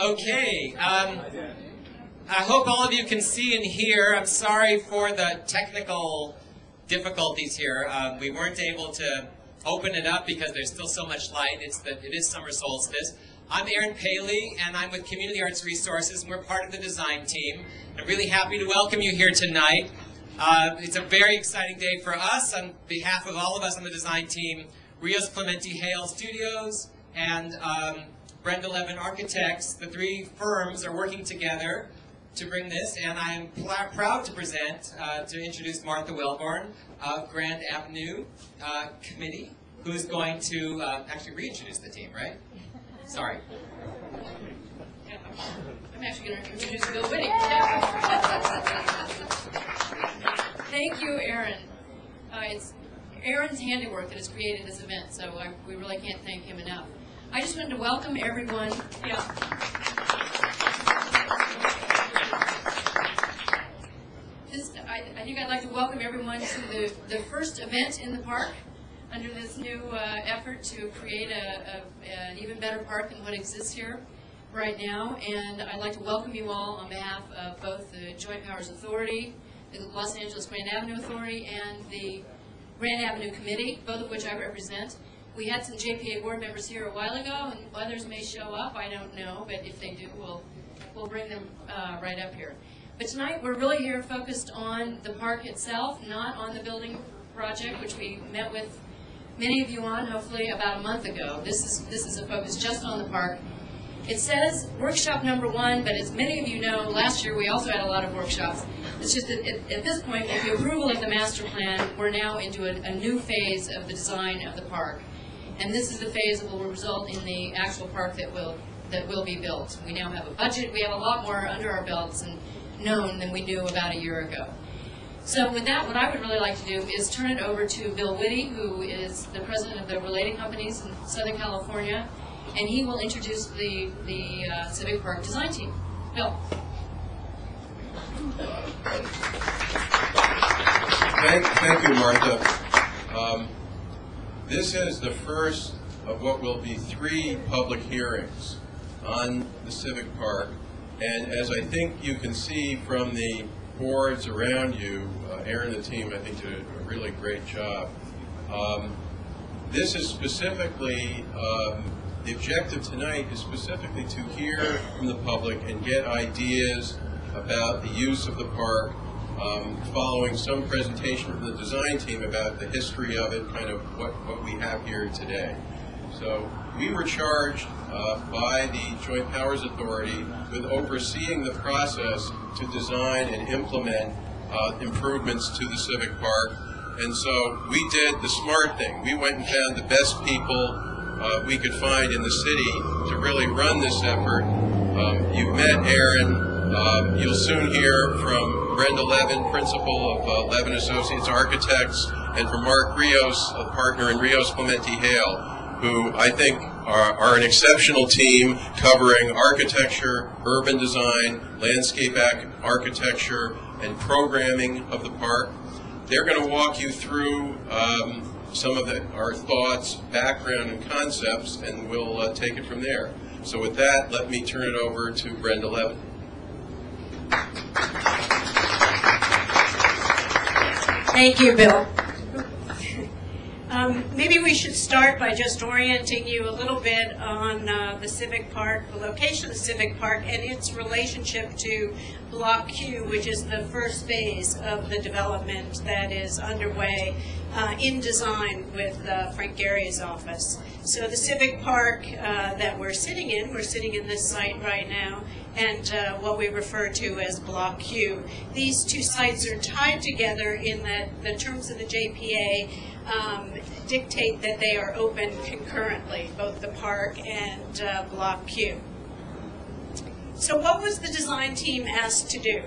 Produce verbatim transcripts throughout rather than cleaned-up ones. Okay, um, I hope all of you can see and hear. I'm sorry for the technical difficulties here. Um, we weren't able to open it up because there's still so much light. It's the, it is summer solstice. I'm Aaron Paley, and I'm with Community Arts Resources, and we're part of the design team. I'm really happy to welcome you here tonight. Uh, it's a very exciting day for us. On behalf of all of us on the design team, Rios Clementi Hale Studios and um, Brenda Levin Architects, the three firms are working together to bring this, and I am proud to present, uh, to introduce Martha Welborne of Grand Avenue uh, Committee, who is going to uh, actually reintroduce the team, right? Sorry. Yeah. I'm actually going to introduce Bill Witte. Thank you, Aaron. Uh, it's Aaron's handiwork that has created this event, so I, we really can't thank him enough. I just wanted to welcome everyone. Yeah. This, I, I think I'd like to welcome everyone to the, the first event in the park under this new uh, effort to create a, a, an even better park than what exists here right now. And I'd like to welcome you all on behalf of both the Joint Powers Authority, the Los Angeles Grand Avenue Authority, and the Grand Avenue Committee, both of which I represent. We had some J P A board members here a while ago, and others may show up, I don't know, but if they do, we'll, we'll bring them uh, right up here. But tonight, we're really here focused on the park itself, not on the building project, which we met with many of you on, hopefully, about a month ago. This is, this is a focus just on the park. It says workshop number one, but as many of you know, last year we also had a lot of workshops. It's just that at, at this point, with the approval of the master plan, we're now into a, a new phase of the design of the park. And this is the phase that will result in the actual park that will, that will be built. We now have a budget. We have a lot more under our belts and known than we knew about a year ago. So with that, what I would really like to do is turn it over to Bill Witte, who is the president of the Related Companies in Southern California, and he will introduce the, the uh, Civic Park design team. Bill. Thank, thank you, Martha. Um, this is the first of what will be three public hearings on the Civic Park. And as I think you can see from the boards around you, uh, Aaron and the team, I think, did a really great job. Um, this is specifically, um, the objective tonight is specifically to hear from the public and get ideas about the use of the park, um, following some presentation from the design team about the history of it, kind of what, what we have here today. So we were charged uh, by the Joint Powers Authority with overseeing the process to design and implement uh, improvements to the Civic Park. And so we did the smart thing. We went and found the best people uh, we could find in the city to really run this effort. Um, you met Aaron. Um, you'll soon hear from Brenda Levin, principal of uh, Levin Associates Architects, and from Mark Rios, a partner in Rios Clementi Hale, who I think are, are an exceptional team covering architecture, urban design, landscape architecture, and programming of the park. They're going to walk you through um, some of the, our thoughts, background, and concepts, and we'll uh, take it from there. So with that, let me turn it over to Brenda Levin. Thank you, Bill. Um, maybe we should start by just orienting you a little bit on uh, the Civic Park, the location of the Civic Park, and its relationship to Block Q, which is the first phase of the development that is underway uh, in design with uh, Frank Gehry's office. So the Civic Park uh, that we're sitting in, we're sitting in this site right now, and uh, what we refer to as Block Q. These two sites are tied together in that the terms of the J P A um, dictate that they are open concurrently, both the park and uh, Block Q. So what was the design team asked to do?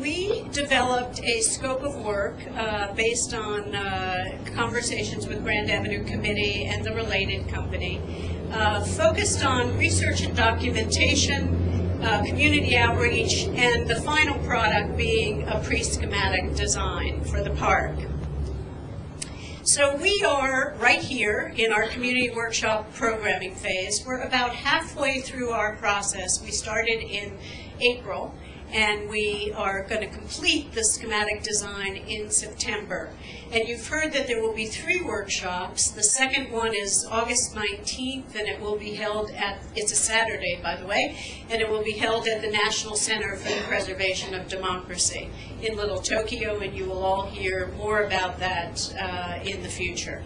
We developed a scope of work uh, based on uh, conversations with Grand Avenue Committee and the Related Company, uh, focused on research and documentation, uh, community outreach, and the final product being a pre-schematic design for the park. So we are right here in our community workshop programming phase. We're about halfway through our process. We started in April, and we are going to complete the schematic design in September. And you've heard that there will be three workshops. The second one is August nineteenth, and it will be held at, it's a Saturday, by the way, and it will be held at the National Center for the Preservation of Democracy in Little Tokyo, and you will all hear more about that uh, in the future.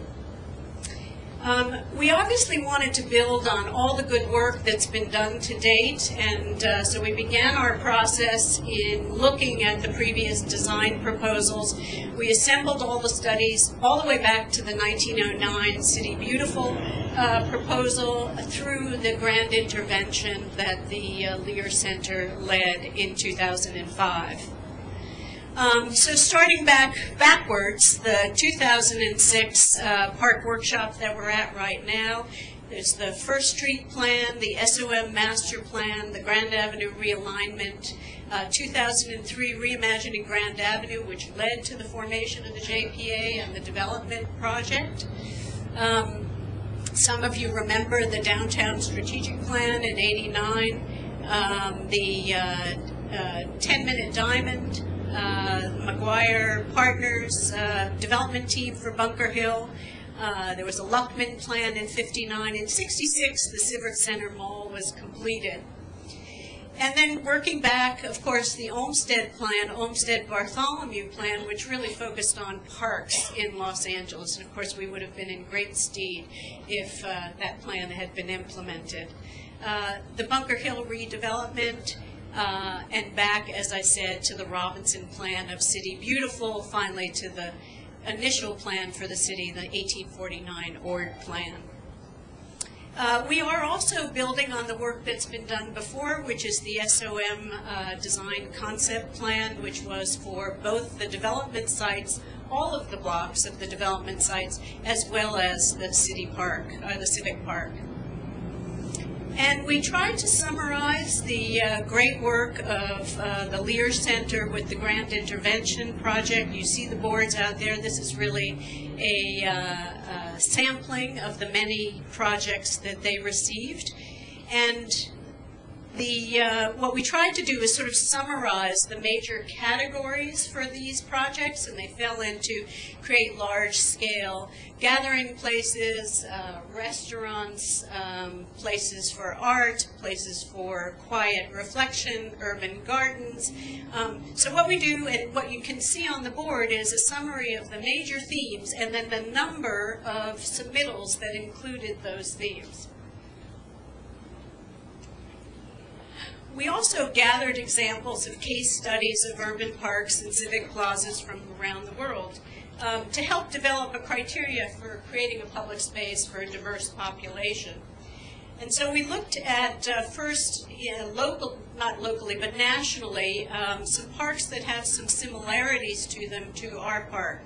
Um, we obviously wanted to build on all the good work that's been done to date, and uh, so we began our process in looking at the previous design proposals. We assembled all the studies all the way back to the nineteen oh nine City Beautiful uh, proposal through the grand intervention that the uh, Lear Center led in two thousand five. Um, so starting back backwards, the two thousand six uh, park workshop that we're at right now, there's the First Street Plan, the S O M Master Plan, the Grand Avenue Realignment, uh, two thousand three Reimagining Grand Avenue, which led to the formation of the J P A and the development project. Um, some of you remember the Downtown Strategic Plan in eighty-nine, um, the ten minute uh, uh, Diamond, Uh, McGuire Partners uh, development team for Bunker Hill. Uh, there was a Luckman plan in fifty-nine. In sixty-six, the Civic Center Mall was completed. And then working back, of course, the Olmsted plan, Olmsted Bartholomew plan, which really focused on parks in Los Angeles. And of course, we would have been in great stead if uh, that plan had been implemented. Uh, the Bunker Hill redevelopment, Uh, and back, as I said, to the Robinson plan of City Beautiful, finally to the initial plan for the city, the eighteen forty-nine O R D plan. Uh, we are also building on the work that's been done before, which is the S O M uh, design concept plan, which was for both the development sites, all of the blocks of the development sites, as well as the city park, or the Civic Park. And we tried to summarize the uh, great work of uh, the Lear Center with the Grand Intervention Project. You see the boards out there. This is really a, uh, a sampling of the many projects that they received. And the, uh, what we tried to do is sort of summarize the major categories for these projects, and they fell into create large-scale gathering places, uh, restaurants, um, places for art, places for quiet reflection, urban gardens. Um, so what we do, and what you can see on the board, is a summary of the major themes and then the number of submittals that included those themes. We also gathered examples of case studies of urban parks and civic plazas from around the world um, to help develop a criteria for creating a public space for a diverse population. And so we looked at uh, first, uh, local, not locally, but nationally, um, some parks that have some similarities to them to our park.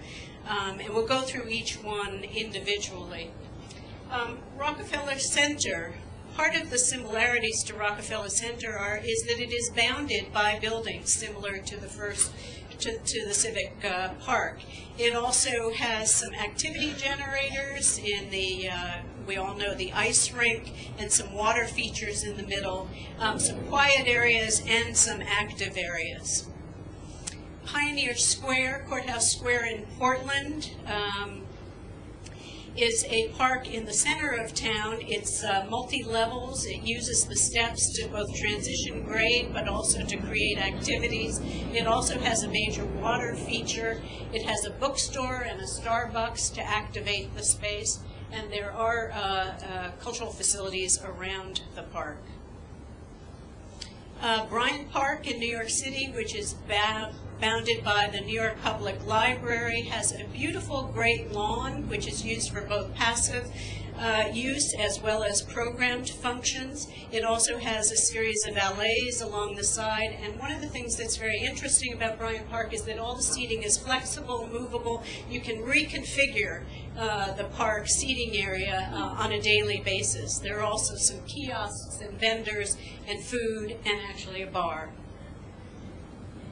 Um, and we'll go through each one individually. Um, Rockefeller Center. Part of the similarities to Rockefeller Center are is that it is bounded by buildings similar to the first to, to the Civic uh, Park. It also has some activity generators in the uh, we all know the ice rink and some water features in the middle, um, some quiet areas and some active areas. Pioneer Square, Courthouse Square in Portland. Um, is a park in the center of town. It's uh, multi-levels. It uses the steps to both transition grade, but also to create activities. It also has a major water feature. It has a bookstore and a Starbucks to activate the space. And there are uh, uh, cultural facilities around the park. Uh, Bryant Park in New York City, which is bad. bounded by the New York Public Library, has a beautiful great lawn which is used for both passive uh, use as well as programmed functions. It also has a series of alleys along the side, and one of the things that's very interesting about Bryant Park is that all the seating is flexible, movable. You can reconfigure uh, the park seating area uh, on a daily basis. There are also some kiosks and vendors and food and actually a bar.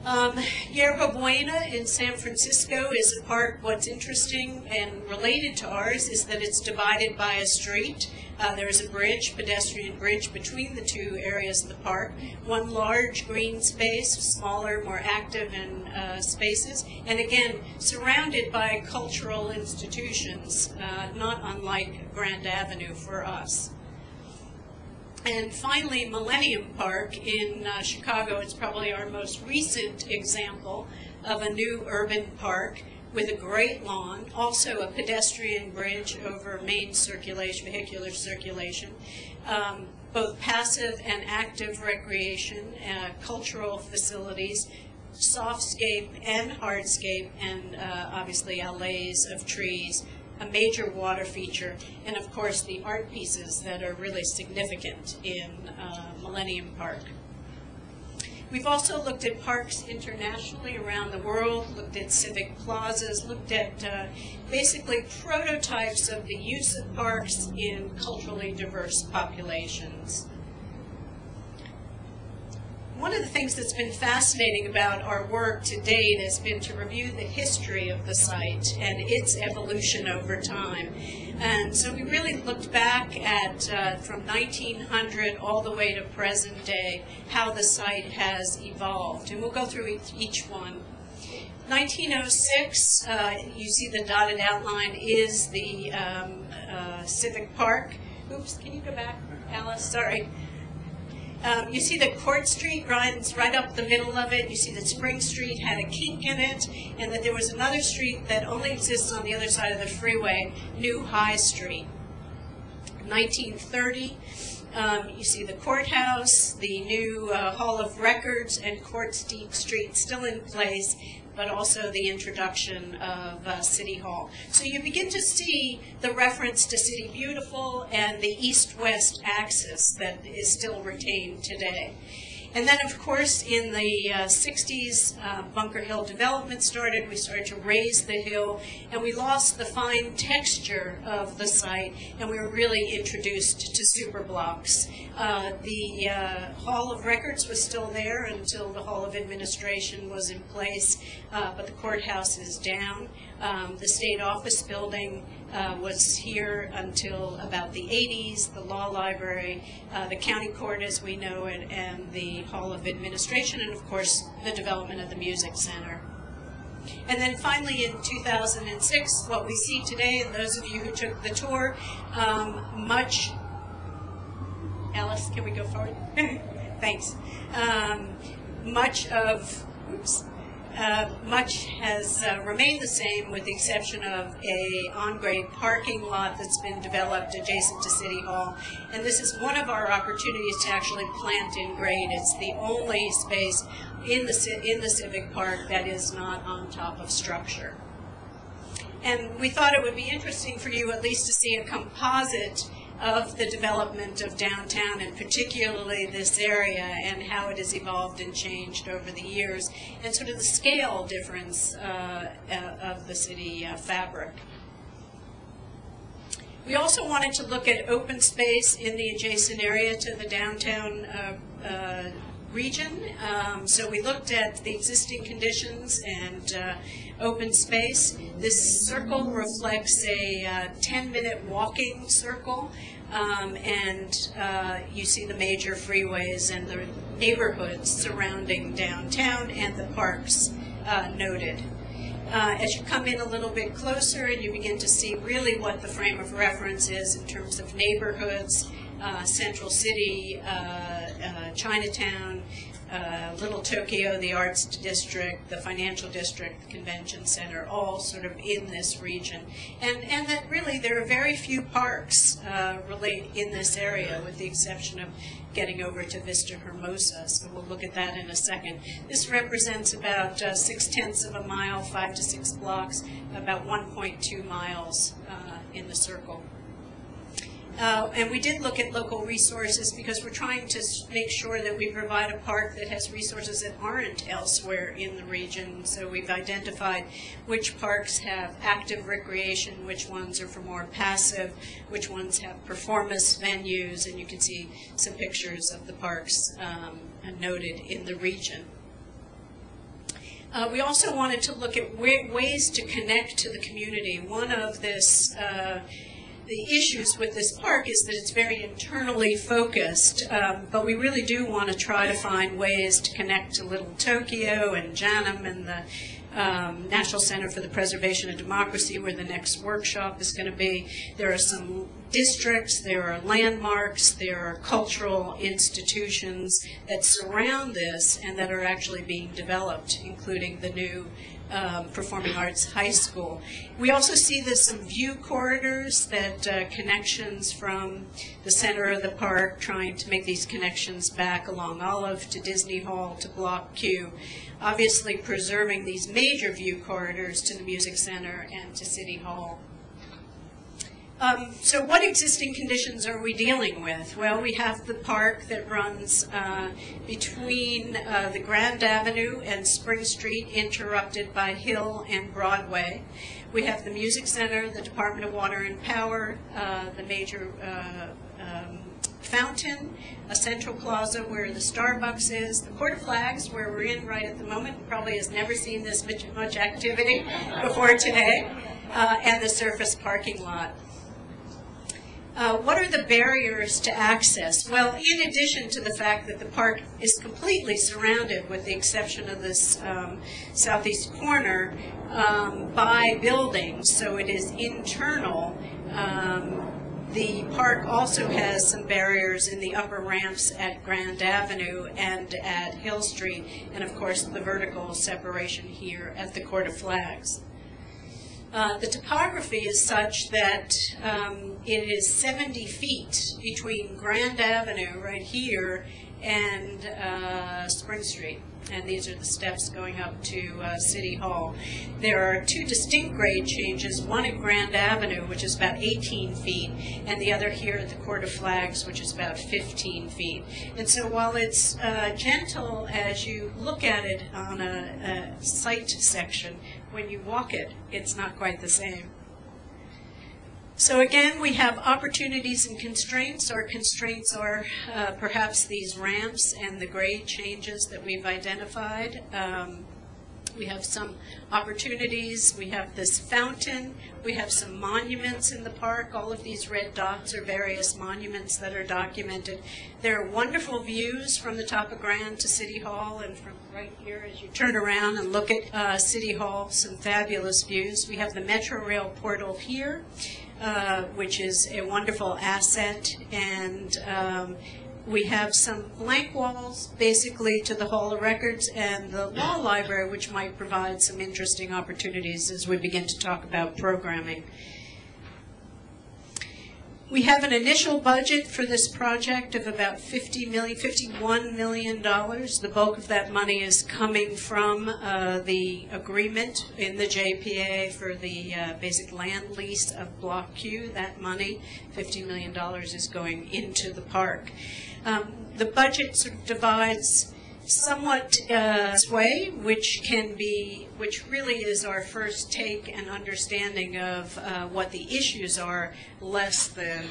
Um, Yerba Buena in San Francisco is a park. What's interesting and related to ours is that it's divided by a street. Uh, there is a bridge, pedestrian bridge, between the two areas of the park. One large green space, smaller, more active and uh, spaces, and again, surrounded by cultural institutions, uh, not unlike Grand Avenue for us. And finally, Millennium Park in uh, Chicago. It's probably our most recent example of a new urban park with a great lawn, also a pedestrian bridge over main circulation, vehicular circulation, um, both passive and active recreation, uh, cultural facilities, softscape and hardscape, and uh, obviously allays of trees, a major water feature, and of course the art pieces that are really significant in uh, Millennium Park. We've also looked at parks internationally around the world, looked at civic plazas, looked at uh, basically prototypes of the use of parks in culturally diverse populations. One of the things that's been fascinating about our work to date has been to review the history of the site and its evolution over time. And so we really looked back at uh, from nineteen hundred all the way to present day, how the site has evolved. And we'll go through each one. nineteen oh six, uh, you see the dotted outline is the um, uh, Civic Park. Oops, can you go back, Alice? Sorry. Um, you see that Court Street runs right up the middle of it. You see that Spring Street had a kink in it, and that there was another street that only exists on the other side of the freeway, New High Street. nineteen thirty, um, you see the courthouse, the new uh, Hall of Records, and Court Street still in place, but also the introduction of uh, City Hall. So you begin to see the reference to City Beautiful and the east-west axis that is still retained today. And then, of course, in the uh, sixties, uh, Bunker Hill development started. We started to raise the hill, and we lost the fine texture of the site, and we were really introduced to superblocks. Uh, the uh, Hall of Records was still there until the Hall of Administration was in place, uh, but the courthouse is down. Um, the state office building uh, was here until about the eighties, the Law Library, uh, the county court as we know it, and the Hall of Administration, and of course the development of the Music Center. And then finally in two thousand six, what we see today, and those of you who took the tour, um, much, Alice, can we go forward? Thanks. Um, much of, oops. Uh, much has uh, remained the same, with the exception of a on-grade parking lot that's been developed adjacent to City Hall. And this is one of our opportunities to actually plant in grade. It's the only space in the, in the Civic Park that is not on top of structure. And we thought it would be interesting for you at least to see a composite of the development of downtown, and particularly this area, and how it has evolved and changed over the years, and sort of the scale difference uh, of the city uh, fabric. We also wanted to look at open space in the adjacent area to the downtown uh, uh, region. Um, so we looked at the existing conditions and uh, open space. This circle reflects a ten minute uh, walking circle, um, and uh, you see the major freeways and the neighborhoods surrounding downtown and the parks uh, noted. Uh, as you come in a little bit closer and you begin to see really what the frame of reference is in terms of neighborhoods, uh, Central City, uh, uh, Chinatown, Uh, Little Tokyo, the Arts District, the Financial District, the Convention Center, all sort of in this region. And, and that really there are very few parks uh, relate in this area, with the exception of getting over to Vista Hermosa, so we'll look at that in a second. This represents about uh, six-tenths of a mile, five to six blocks, about one point two miles uh, in the circle. Uh, and we did look at local resources, because we're trying to make sure that we provide a park that has resources that aren't elsewhere in the region. So we've identified which parks have active recreation, which ones are for more passive, which ones have performance venues, and you can see some pictures of the parks um, noted in the region. Uh, we also wanted to look at ways to connect to the community. One of this, uh, the issues with this park is that it's very internally focused, um, but we really do want to try to find ways to connect to Little Tokyo and Janum and the um, National Center for the Preservation of Democracy, where the next workshop is going to be. There are some districts, there are landmarks, there are cultural institutions that surround this and that are actually being developed, including the new um, Performing Arts High School. We also see there's some view corridors that uh, connections from the center of the park, trying to make these connections back along Olive to Disney Hall to Block Q, obviously preserving these major view corridors to the Music Center and to City Hall. Um, so what existing conditions are we dealing with? Well, we have the park that runs uh, between uh, the Grand Avenue and Spring Street, interrupted by Hill and Broadway. We have the Music Center, the Department of Water and Power, uh, the major uh, um, fountain, a central plaza where the Starbucks is, the Court of Flags, where we're in right at the moment, probably has never seen this much activity before today, uh, and the surface parking lot. Uh, what are the barriers to access? Well, in addition to the fact that the park is completely surrounded, with the exception of this um, southeast corner, um, by buildings, so it is internal, um, the park also has some barriers in the upper ramps at Grand Avenue and at Hill Street, and of course the vertical separation here at the Court of Flags. Uh, the topography is such that um, it is seventy feet between Grand Avenue right here and uh, Spring Street, and these are the steps going up to uh, City Hall. There are two distinct grade changes, one at Grand Avenue, which is about eighteen feet, and the other here at the Court of Flags, which is about fifteen feet. And so while it's uh, gentle as you look at it on a, a site section, when you walk it, it's not quite the same. So again, we have opportunities and constraints. Our constraints are uh, perhaps these ramps and the grade changes that we've identified. Um, we have some opportunities. We have this fountain. We have some monuments in the park. All of these red dots are various monuments that are documented. There are wonderful views from the top of Grand to City Hall, and from right here as you turn around and look at uh, City Hall, some fabulous views. We have the Metro Rail portal here, Uh, which is a wonderful asset, and um, we have some blank walls basically to the Hall of Records and the Law Library, which might provide some interesting opportunities as we begin to talk about programming. We have an initial budget for this project of about fifty million, fifty-one million dollars. The bulk of that money is coming from uh, the agreement in the J P A for the uh, basic land lease of Block Q. That money, fifty million dollars, is going into the park. Um, the budget sort of divides somewhat uh, this way, which can be, which really is our first take and understanding of uh, what the issues are, less than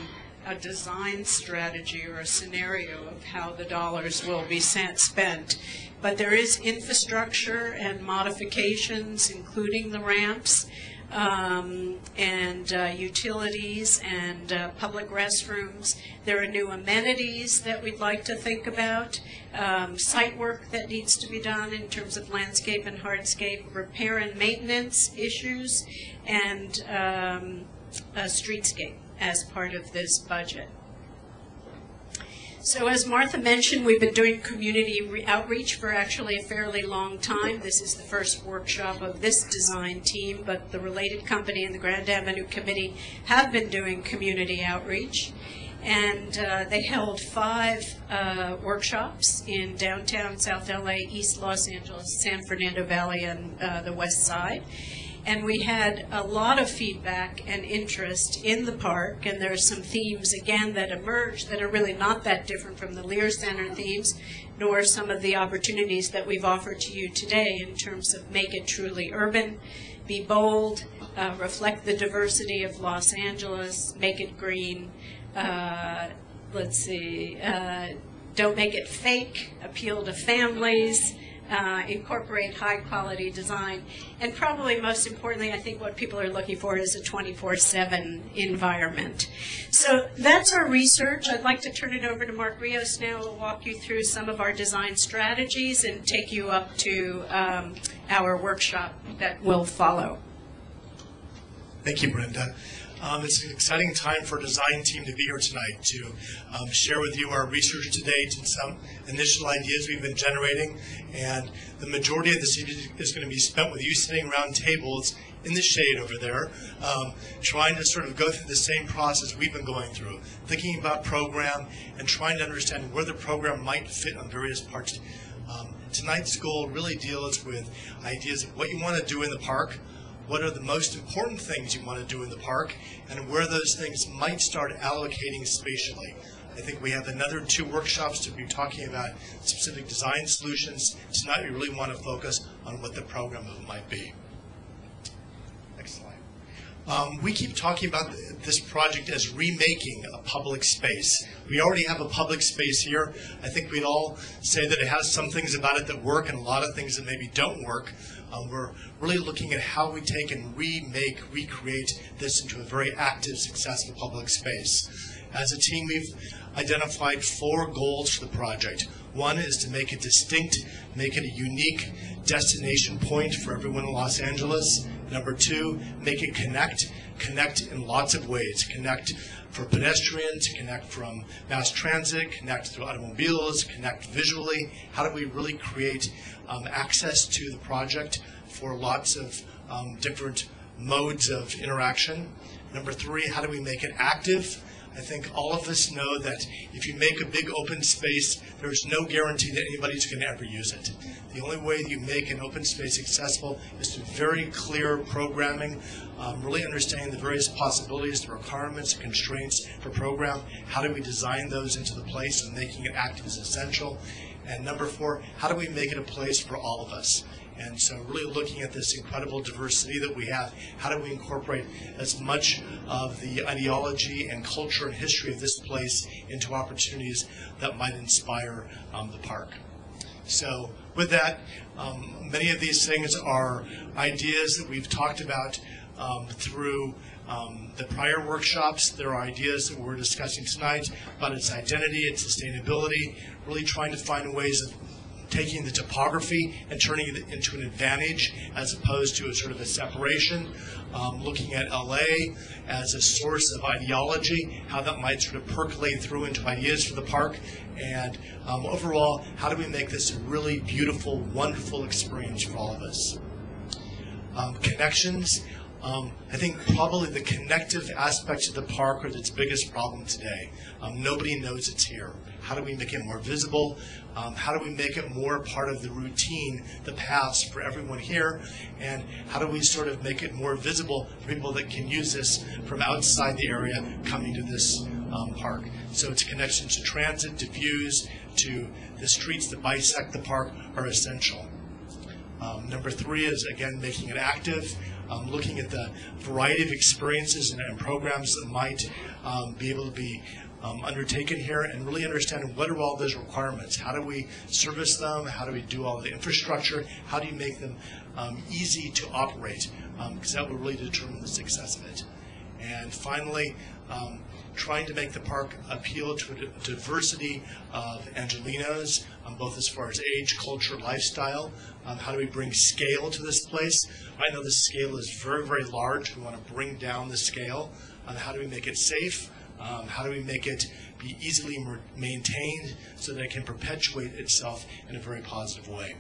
a design strategy or a scenario of how the dollars will be spent. But there is infrastructure and modifications, including the ramps, Um, and uh, utilities and uh, public restrooms. There are new amenities that we'd like to think about, um, site work that needs to be done in terms of landscape and hardscape, repair and maintenance issues, and um, a streetscape as part of this budget. So as Martha mentioned, we've been doing community re outreach for actually a fairly long time. This is the first workshop of this design team, but the Related Company and the Grand Avenue Committee have been doing community outreach. And uh, they held five uh, workshops in downtown South L A, East Los Angeles, San Fernando Valley, and uh, the West Side. And we had a lot of feedback and interest in the park, and there are some themes, again, that emerge that are really not that different from the Lear Center themes, nor some of the opportunities that we've offered to you today in terms of make it truly urban, be bold, uh, reflect the diversity of Los Angeles, make it green, uh, let's see, uh, don't make it fake, appeal to families, uh, incorporate high quality design. And probably most importantly, I think what people are looking for is a twenty-four seven environment. So that's our research. I'd like to turn it over to Mark Rios now, who will walk you through some of our design strategies and take you up to um, our workshop that will follow. Thank you, Brenda. Um, it's an exciting time for a design team to be here tonight to um, share with you our research to date and some initial ideas we've been generating. And the majority of this is going to be spent with you sitting around tables in the shade over there, um, trying to sort of go through the same process we've been going through, thinking about program and trying to understand where the program might fit on various parts. Um, tonight's goal really deals with ideas of what you want to do in the park, what are the most important things you want to do in the park, and where those things might start allocating spatially. I think we have another two workshops to be talking about specific design solutions. Tonight we really want to focus on what the program might be. Next slide. Um, we keep talking about this project as remaking a public space. We already have a public space here. I think we'd all say that it has some things about it that work and a lot of things that maybe don't work. Um, we're really looking at how we take and remake, recreate this into a very active, successful public space. As a team, we've identified four goals for the project. One is to make it distinct, make it a unique destination point for everyone in Los Angeles. Number two, make it connect, connect in lots of ways. Connect for pedestrians, connect from mass transit, connect through automobiles, connect visually. How do we really create um, access to the project for lots of um, different modes of interaction? Number three, how do we make it active? I think all of us know that if you make a big open space, there's no guarantee that anybody's going to ever use it. The only way you make an open space accessible is through very clear programming, um, really understanding the various possibilities, the requirements, the constraints for program. How do we design those into the place, and making it active is essential. And number four, how do we make it a place for all of us? And so really looking at this incredible diversity that we have, how do we incorporate as much of the ideology and culture and history of this place into opportunities that might inspire um, the park? So with that, um, many of these things are ideas that we've talked about um, through Um, the prior workshops. There are ideas that we're discussing tonight about its identity, its sustainability, really trying to find ways of taking the topography and turning it into an advantage as opposed to a sort of a separation, um, looking at L A as a source of ideology, how that might sort of percolate through into ideas for the park, and um, overall, how do we make this a really beautiful, wonderful experience for all of us. Um, connections. Um, I think probably the connective aspects of the park are its biggest problem today. Um, nobody knows it's here. How do we make it more visible? Um, how do we make it more part of the routine, the past for everyone here? And how do we sort of make it more visible for people that can use this from outside the area coming to this um, park? So its connections to transit, to views, to the streets that bisect the park are essential. Um, number three is, again, making it active. Um, looking at the variety of experiences and, and programs that might um, be able to be um, undertaken here, and really understanding what are all those requirements. How do we service them? How do we do all the infrastructure? How do you make them um, easy to operate? Because um, that will really determine the success of it. And finally, um, trying to make the park appeal to a diversity of Angelenos, um, both as far as age, culture, lifestyle. Um, how do we bring scale to this place? I know the scale is very, very large. We want to bring down the scale. Um, how do we make it safe? Um, how do we make it be easily maintained so that it can perpetuate itself in a very positive way?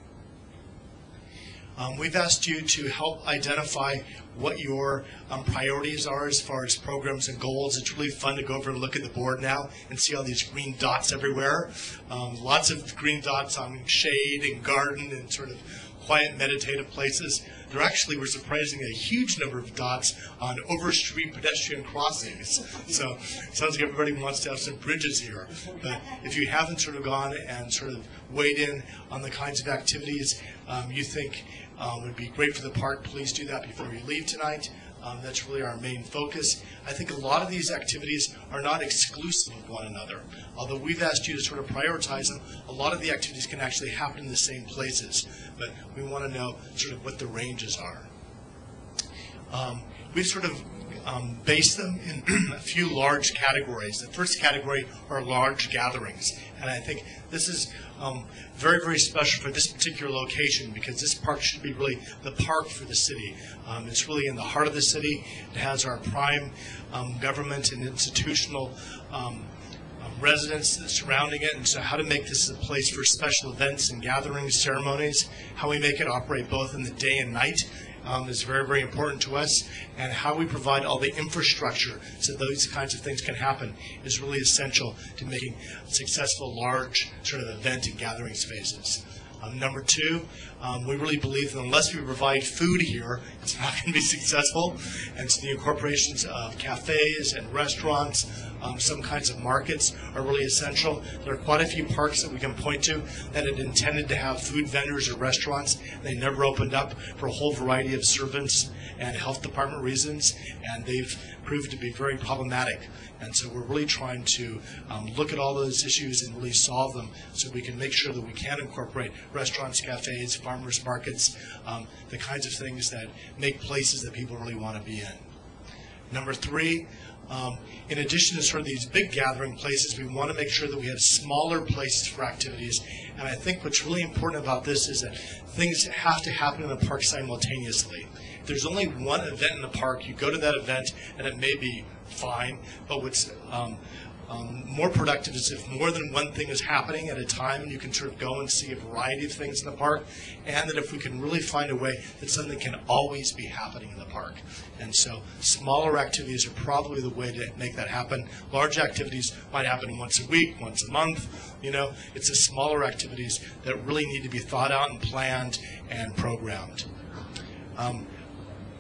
Um, we've asked you to help identify what your um, priorities are as far as programs and goals. It's really fun to go over and look at the board now and see all these green dots everywhere. Um, lots of green dots on shade and garden and sort of quiet, meditative places. There actually were surprisingly a huge number of dots on overstreet pedestrian crossings. So it sounds like everybody wants to have some bridges here. But if you haven't sort of gone and sort of weighed in on the kinds of activities um, you think um, would be great for the park, please do that before you leave tonight. Um, that's really our main focus. I think a lot of these activities are not exclusive of one another. Although we've asked you to sort of prioritize them, a lot of the activities can actually happen in the same places. But we want to know sort of what the ranges are. Um, we've sort of um, based them in a few large categories. The first category are large gatherings. And I think this is um, very, very special for this particular location, because this park should be really the park for the city. Um, it's really in the heart of the city. It has our prime um, government and institutional um, residents surrounding it, and so how to make this a place for special events and gatherings, ceremonies, how we make it operate both in the day and night. Um, is very, very important to us, and how we provide all the infrastructure so those kinds of things can happen is really essential to making successful large sort of event and gathering spaces. Um, number two, um, we really believe that unless we provide food here, it's not going to be successful, and so the incorporations of cafes and restaurants, um, some kinds of markets are really essential. There are quite a few parks that we can point to that had intended to have food vendors or restaurants. They never opened up for a whole variety of servants and health department reasons, and they've proved to be very problematic. And so we're really trying to um, look at all those issues and really solve them so we can make sure that we can incorporate restaurants, cafes, farmers markets, um, the kinds of things that make places that people really want to be in. Number three, um, in addition to sort of these big gathering places, we want to make sure that we have smaller places for activities. And I think what's really important about this is that things have to happen in the park simultaneously. If there's only one event in the park, you go to that event and it may be fine, but what's um, um, more productive is if more than one thing is happening at a time, and you can sort of go and see a variety of things in the park, and that if we can really find a way that something can always be happening in the park. And so smaller activities are probably the way to make that happen. Large activities might happen once a week, once a month, you know. It's the smaller activities that really need to be thought out and planned and programmed. Um,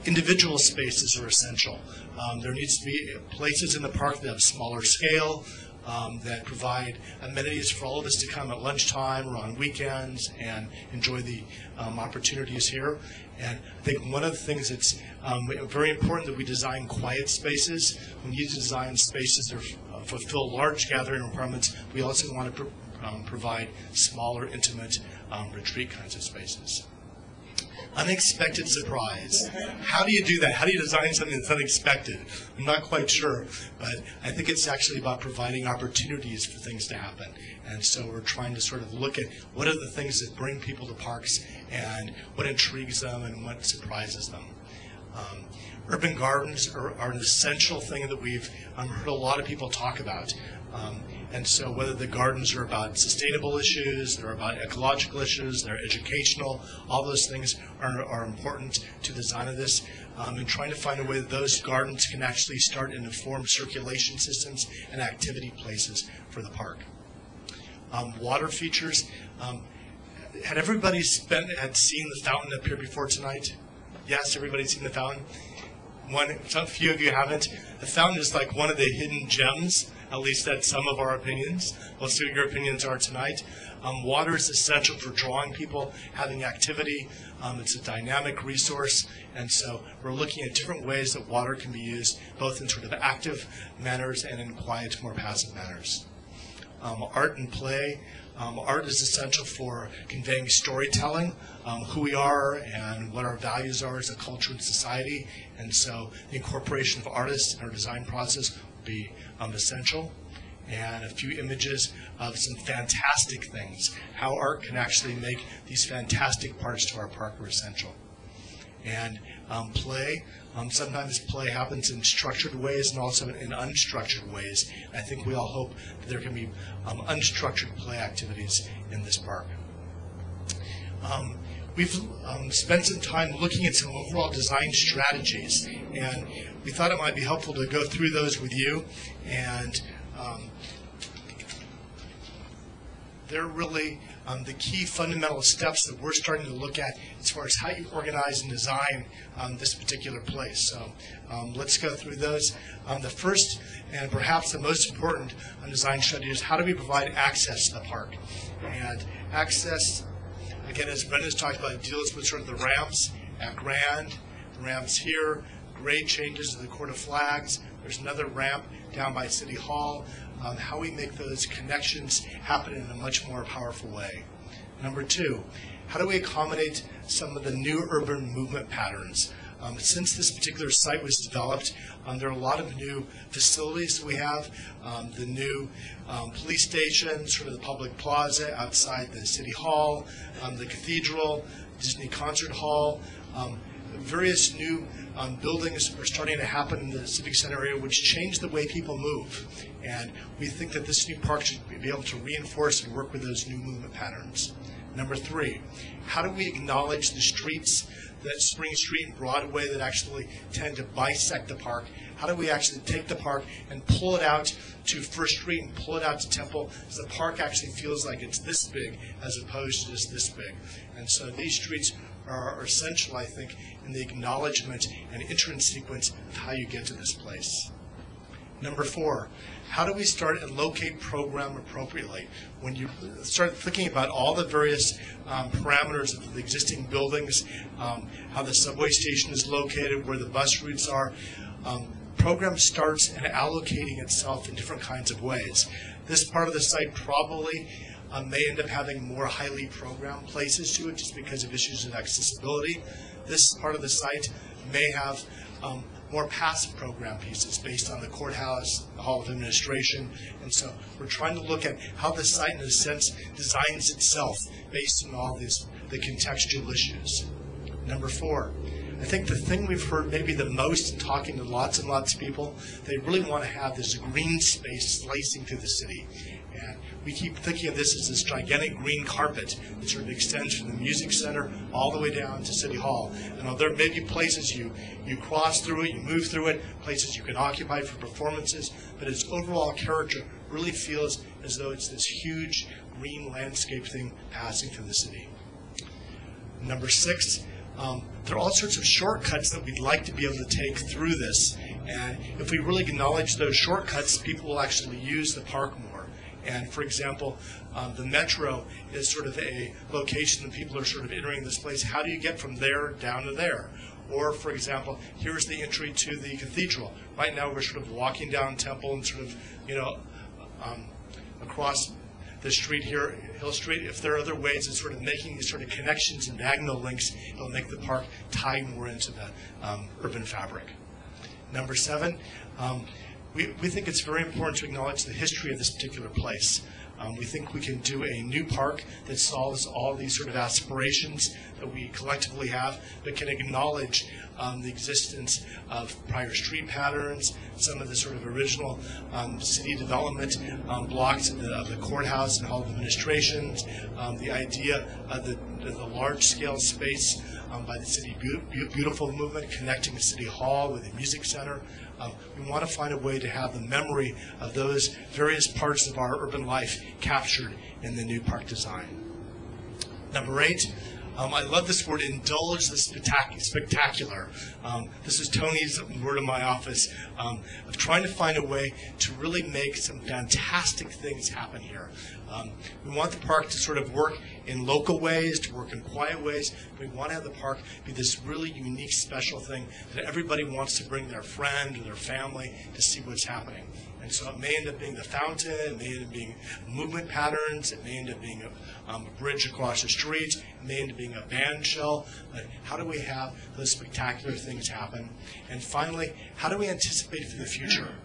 Individual spaces are essential. Um, there needs to be places in the park that have smaller scale, um, that provide amenities for all of us to come at lunchtime or on weekends and enjoy the um, opportunities here. And I think one of the things that's um, very important that we design quiet spaces. We need to design spaces that uh, fulfill large gathering requirements. We also want to pr um, provide smaller, intimate um, retreat kinds of spaces. Unexpected surprise. How do you do that? How do you design something that's unexpected? I'm not quite sure, but I think it's actually about providing opportunities for things to happen. And so we're trying to sort of look at what are the things that bring people to parks and what intrigues them and what surprises them. Um, urban gardens are, are an essential thing that we've um, heard a lot of people talk about. Um, And so whether the gardens are about sustainable issues, they're about ecological issues, they're educational, all those things are, are important to the design of this. Um, and trying to find a way that those gardens can actually start and inform circulation systems and activity places for the park. Um, water features. Um, had everybody spent, had seen the fountain up here before tonight? Yes, everybody's seen the fountain? One, some few of you haven't. The fountain is like one of the hidden gems. At least that's some of our opinions. We'll see what your opinions are tonight. Um, water is essential for drawing people, having activity. Um, it's a dynamic resource, and so we're looking at different ways that water can be used, both in sort of active manners and in quiet, more passive manners. Um, art and play. Um, art is essential for conveying storytelling, um, who we are and what our values are as a culture and society, and so the incorporation of artists in our design process be um, essential. And a few images of some fantastic things, how art can actually make these fantastic parts to our park are essential. And um, play, um, sometimes play happens in structured ways and also in unstructured ways. I think we all hope that there can be um, unstructured play activities in this park. Um, We've um, spent some time looking at some overall design strategies, and we thought it might be helpful to go through those with you. And um, they're really um, the key fundamental steps that we're starting to look at as far as how you organize and design um, this particular place. So um, let's go through those. Um, the first, and perhaps the most important um, design strategy is how do we provide access to the park? And access, again, as Brenda's talked about, it deals with sort of the ramps at Grand, the ramps here, great changes to the Court of Flags. There's another ramp down by City Hall. Um, how we make those connections happen in a much more powerful way. Number two, how do we accommodate some of the new urban movement patterns? Um, since this particular site was developed, um, there are a lot of new facilities that we have. Um, the new um, police station, sort of the public plaza outside the City Hall, um, the Cathedral, Disney Concert Hall. Um, various new um, buildings are starting to happen in the Civic Center area, which change the way people move. And we think that this new park should be able to reinforce and work with those new movement patterns. Number three, how do we acknowledge the streets, that Spring Street and Broadway that actually tend to bisect the park? How do we actually take the park and pull it out to First Street and pull it out to Temple, so the park actually feels like it's this big as opposed to just this big? And so these streets are essential, I think, in the acknowledgement and entrance sequence of how you get to this place. Number four, how do we start and locate program appropriately? When you start thinking about all the various um, parameters of the existing buildings, um, how the subway station is located, where the bus routes are, um, program starts and allocating itself in different kinds of ways. This part of the site probably um, may end up having more highly programmed places to it just because of issues of accessibility. This part of the site may have um, more passive program pieces based on the courthouse, the Hall of Administration, and so we're trying to look at how the site, in a sense, designs itself based on all these, the contextual issues. Number four, I think the thing we've heard maybe the most in talking to lots and lots of people, they really want to have this green space slicing through the city. And we keep thinking of this as this gigantic green carpet that sort of extends from the Music Center all the way down to City Hall. And there may be places you, you cross through it, you move through it, places you can occupy for performances, but its overall character really feels as though it's this huge green landscape thing passing through the city. Number six, um, there are all sorts of shortcuts that we'd like to be able to take through this. And if we really acknowledge those shortcuts, people will actually use the park more. And for example, um, the metro is sort of a location that people are sort of entering this place. How do you get from there down to there? Or for example, here's the entry to the cathedral. Right now we're sort of walking down Temple and sort of, you know, um, across the street here, Hill Street. If there are other ways of sort of making these sort of connections and diagonal links, it'll make the park tie more into the um, urban fabric. Number seven, um, We, we think it's very important to acknowledge the history of this particular place. Um, we think we can do a new park that solves all these sort of aspirations that we collectively have, but can acknowledge um, the existence of prior street patterns, some of the sort of original um, city development um, blocks of the, of the courthouse and Hall of Administration, um, the idea of the, of the large-scale space um, by the City Beautiful movement, connecting the City Hall with the Music Center. Um, we want to find a way to have the memory of those various parts of our urban life captured in the new park design. Number eight, um, I love this word, indulge the spectacular. Um, this is Tony's word in my office, um, of trying to find a way to really make some fantastic things happen here. Um, we want the park to sort of work in local ways, to work in quiet ways. We want to have the park be this really unique, special thing that everybody wants to bring their friend or their family to see what's happening. And so it may end up being the fountain, it may end up being movement patterns, it may end up being a, um, a bridge across the street, it may end up being a band shell. But how do we have those spectacular things happen? And finally, how do we anticipate for the future?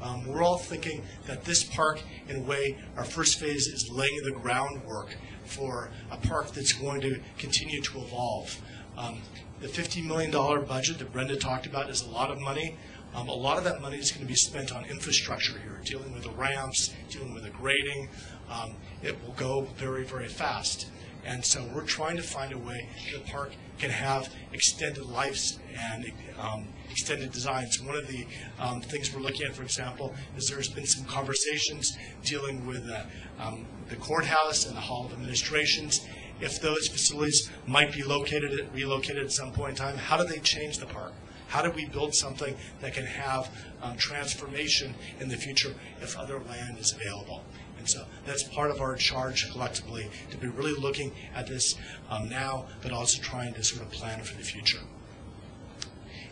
Um, we're all thinking that this park, in a way, our first phase is laying the groundwork for a park that's going to continue to evolve. Um, the fifty million dollar budget that Brenda talked about is a lot of money. Um, a lot of that money is going to be spent on infrastructure here, dealing with the ramps, dealing with the grading. Um, it will go very, very fast. And so we're trying to find a way the park can have extended lives and um, extended designs. One of the um, things we're looking at, for example, is there's been some conversations dealing with uh, um, the courthouse and the Hall of Administrations. If those facilities might be located, relocated at some point in time, how do they change the park? How do we build something that can have um, transformation in the future if other land is available? And so that's part of our charge collectively, to be really looking at this um, now, but also trying to sort of plan for the future.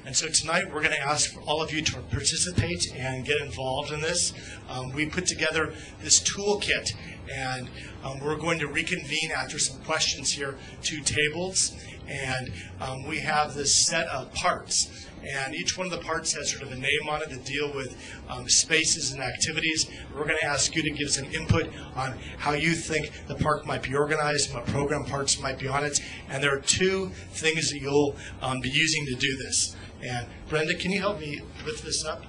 And so tonight we're going to ask all of you to participate and get involved in this. Um, we put together this toolkit, and um, we're going to reconvene after some questions here to tables. And um, we have this set of parts. And each one of the parts has sort of a name on it that deal with um, spaces and activities. We're going to ask you to give some input on how you think the park might be organized, what program parts might be on it. And there are two things that you'll um, be using to do this. And Brenda, can you help me put this up?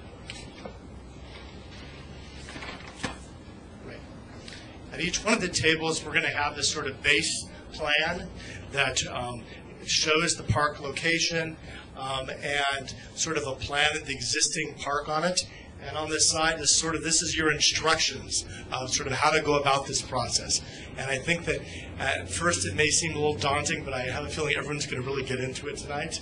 Right. At each one of the tables, we're going to have this sort of base plan that um, shows the park location, Um, and sort of a plan of the existing park on it. And on this side is sort of, this is your instructions of sort of how to go about this process. And I think that at first it may seem a little daunting, but I have a feeling everyone's going to really get into it tonight.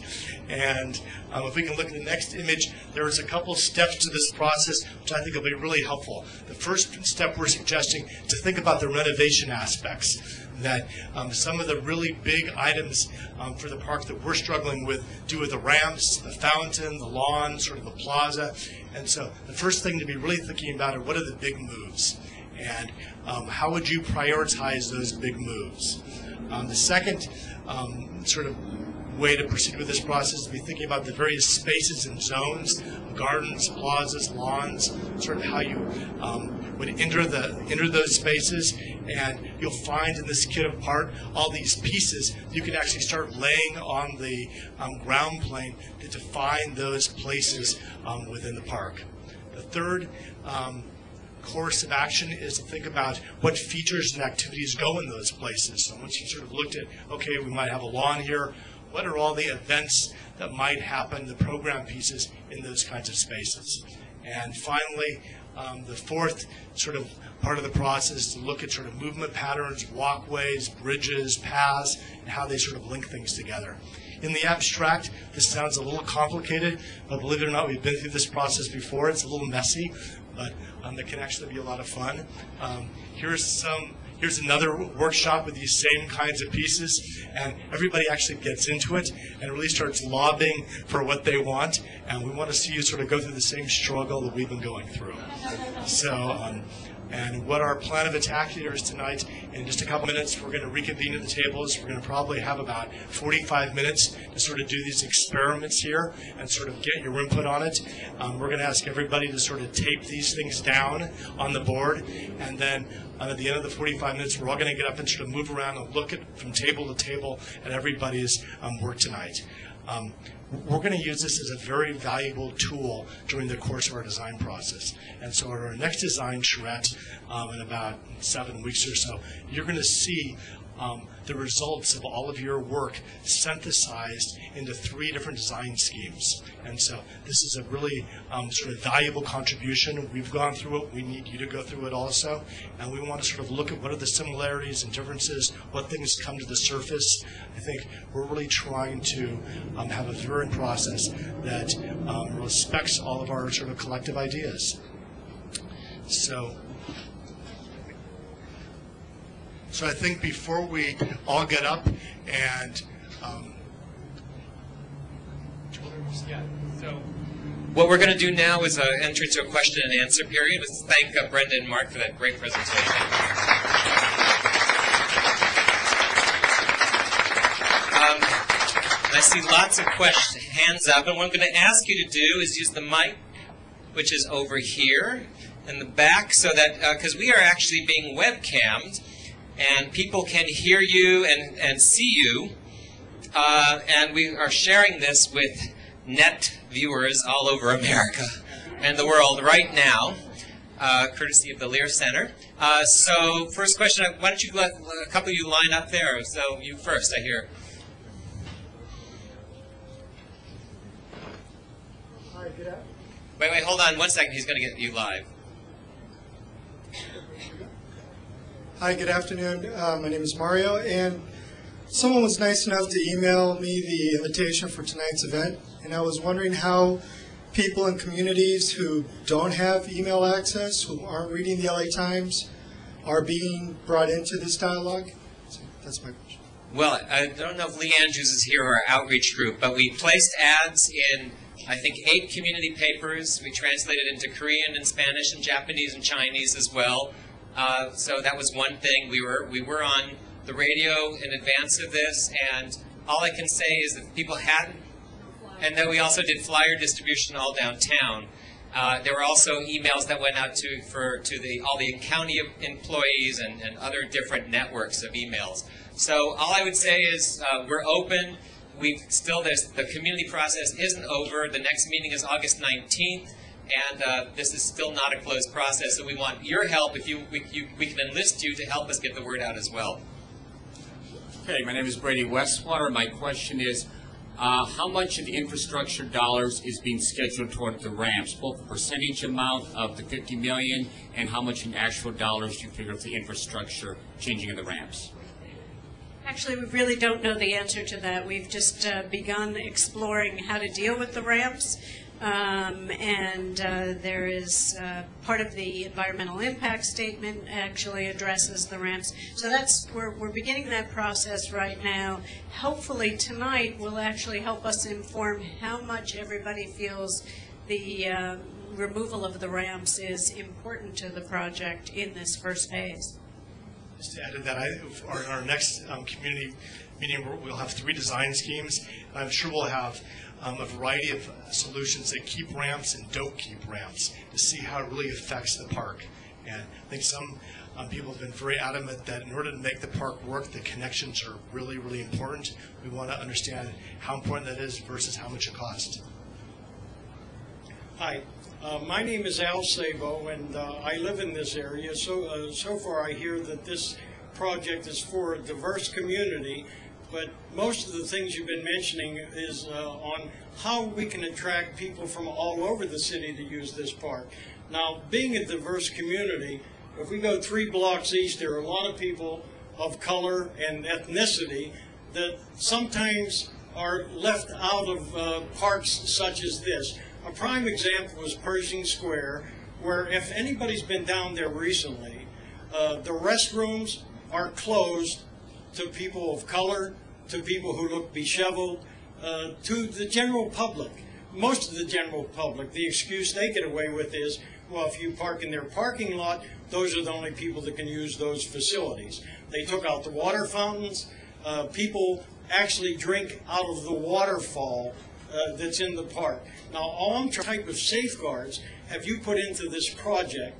And um, if we can look at the next image, there is a couple steps to this process which I think will be really helpful. The first step we're suggesting to think about the renovation aspects. That um, some of the really big items um, for the park that we're struggling with do with the ramps, the fountain, the lawn, sort of the plaza. And so the first thing to be really thinking about are what are the big moves? And um, how would you prioritize those big moves? Um, the second um, sort of way to proceed with this process is to be thinking about the various spaces and zones, gardens, plazas, lawns, sort of how you um, would enter, the, enter those spaces. And you'll find in this kit of part all these pieces you can actually start laying on the um, ground plane to define those places um, within the park. The third um, course of action is to think about what features and activities go in those places. So once you sort of looked at, okay, we might have a lawn here, what are all the events that might happen, the program pieces in those kinds of spaces? And finally, Um, the fourth sort of part of the process is to look at sort of movement patterns, walkways, bridges, paths, and how they sort of link things together. In the abstract, this sounds a little complicated, but believe it or not, we've been through this process before. It's a little messy, but um, it can actually be a lot of fun. Um, here's some. Here's another workshop with these same kinds of pieces, and everybody actually gets into it and really starts lobbying for what they want, and we want to see you sort of go through the same struggle that we've been going through. So, um, and what our plan of attack here is tonight, in just a couple minutes, we're going to reconvene at the tables. We're going to probably have about forty-five minutes to sort of do these experiments here and sort of get your input on it. Um, we're going to ask everybody to sort of tape these things down on the board, and then Uh, at the end of the forty-five minutes, we're all going to get up and sort of move around and look at from table to table at everybody's um, work tonight. Um, we're going to use this as a very valuable tool during the course of our design process. And so at our next design charrette um, in about seven weeks or so, you're going to see um, the results of all of your work synthesized into three different design schemes. And so this is a really um, sort of valuable contribution. We've gone through it. We need you to go through it also. And we want to sort of look at what are the similarities and differences, what things come to the surface. I think we're really trying to um, have a different process that um, respects all of our sort of collective ideas. So. So I think before we all get up and um, yeah. So what we're going to do now is uh, enter into a question and answer period. Let's thank uh, Brenda and Mark for that great presentation. Um, I see lots of questions, hands up, and what I'm going to ask you to do is use the mic, which is over here in the back, so that uh, because we are actually being webcammed. And people can hear you and, and see you. Uh, and we are sharing this with net viewers all over America and the world right now, uh, courtesy of the Lear Center. Uh, so first question, why don't you let a couple of you line up there? So you first, I hear. Hi, good afternoon. Wait, wait, hold on one second. He's going to get you live. Hi, good afternoon. Uh, my name is Mario, and someone was nice enough to email me the invitation for tonight's event, and I was wondering how people in communities who don't have email access, who aren't reading the L A Times, are being brought into this dialogue. So that's my question. Well, I don't know if Lee Andrews is here, our outreach group, but we placed ads in I think, eight community papers. We translated into Korean and Spanish and Japanese and Chinese as well. Uh, so that was one thing. We were, we were on the radio in advance of this, and all I can say is that people hadn't, and then we also did flyer distribution all downtown. Uh, there were also emails that went out to for to the all the county employees and, and other different networks of emails. So all I would say is uh, we're open. We've still this the community process isn't over. The next meeting is August nineteenth, and uh, this is still not a closed process. So we want your help. If you we, you we can enlist you to help us get the word out as well. Okay, my name is Brady Westwater. My question is, Uh, how much of the infrastructure dollars is being scheduled toward the ramps, both the percentage amount of the fifty million dollars and how much in actual dollars do you figure for the infrastructure changing of the ramps? Actually, we really don't know the answer to that. We've just uh, begun exploring how to deal with the ramps. Um, and uh, there is uh, part of the environmental impact statement actually addresses the ramps. So that's we're, we're beginning that process right now. Hopefully tonight will actually help us inform how much everybody feels the uh, removal of the ramps is important to the project in this first phase. Just to add to that, I, our, our next um, community meeting, we'll have three design schemes. And I'm sure we'll have Um, a variety of uh, solutions that keep ramps and don't keep ramps to see how it really affects the park. And I think some um, people have been very adamant that in order to make the park work, the connections are really, really important. We want to understand how important that is versus how much it costs. Hi, uh, my name is Al Sabo, and uh, I live in this area. So, uh, so far I hear that this project is for a diverse community, but most of the things you've been mentioning is uh, on how we can attract people from all over the city to use this park. Now, being a diverse community, if we go three blocks east, there are a lot of people of color and ethnicity that sometimes are left out of uh, parks such as this. A prime example was Pershing Square, where if anybody's been down there recently, uh, the restrooms are closed to people of color, to people who look disheveled, uh, to the general public. Most of the general public, the excuse they get away with is, well, if you park in their parking lot, those are the only people that can use those facilities. They took out the water fountains. Uh, people actually drink out of the waterfall uh, that's in the park. Now, all type of safeguards have you put into this project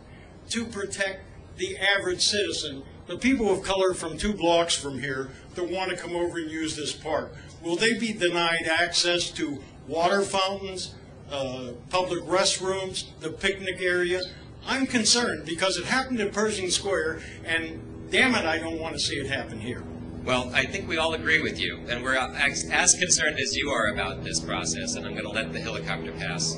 to protect the average citizen, the people of color from two blocks from here that want to come over and use this park? Will they be denied access to water fountains, uh, public restrooms, the picnic area? I'm concerned because it happened in Pershing Square, and damn it, I don't want to see it happen here. Well, I think we all agree with you, and we're as, as concerned as you are about this process, and I'm going to let the helicopter pass.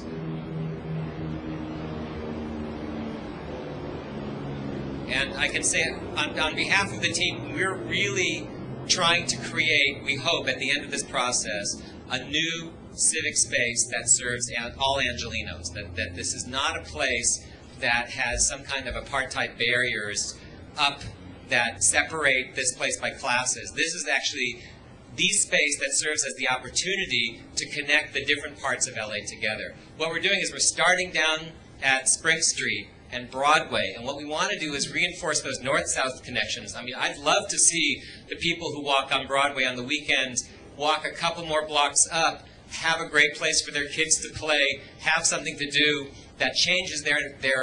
And I can say on, on behalf of the team, we're really trying to create, we hope at the end of this process, a new civic space that serves all Angelenos, that, that this is not a place that has some kind of apartheid barriers up that separate this place by classes. This is actually the space that serves as the opportunity to connect the different parts of L A together. What we're doing is we're starting down at Spring Street and Broadway, and what we want to do is reinforce those north-south connections. I mean, I'd love to see the people who walk on Broadway on the weekends walk a couple more blocks up, have a great place for their kids to play, have something to do that changes their their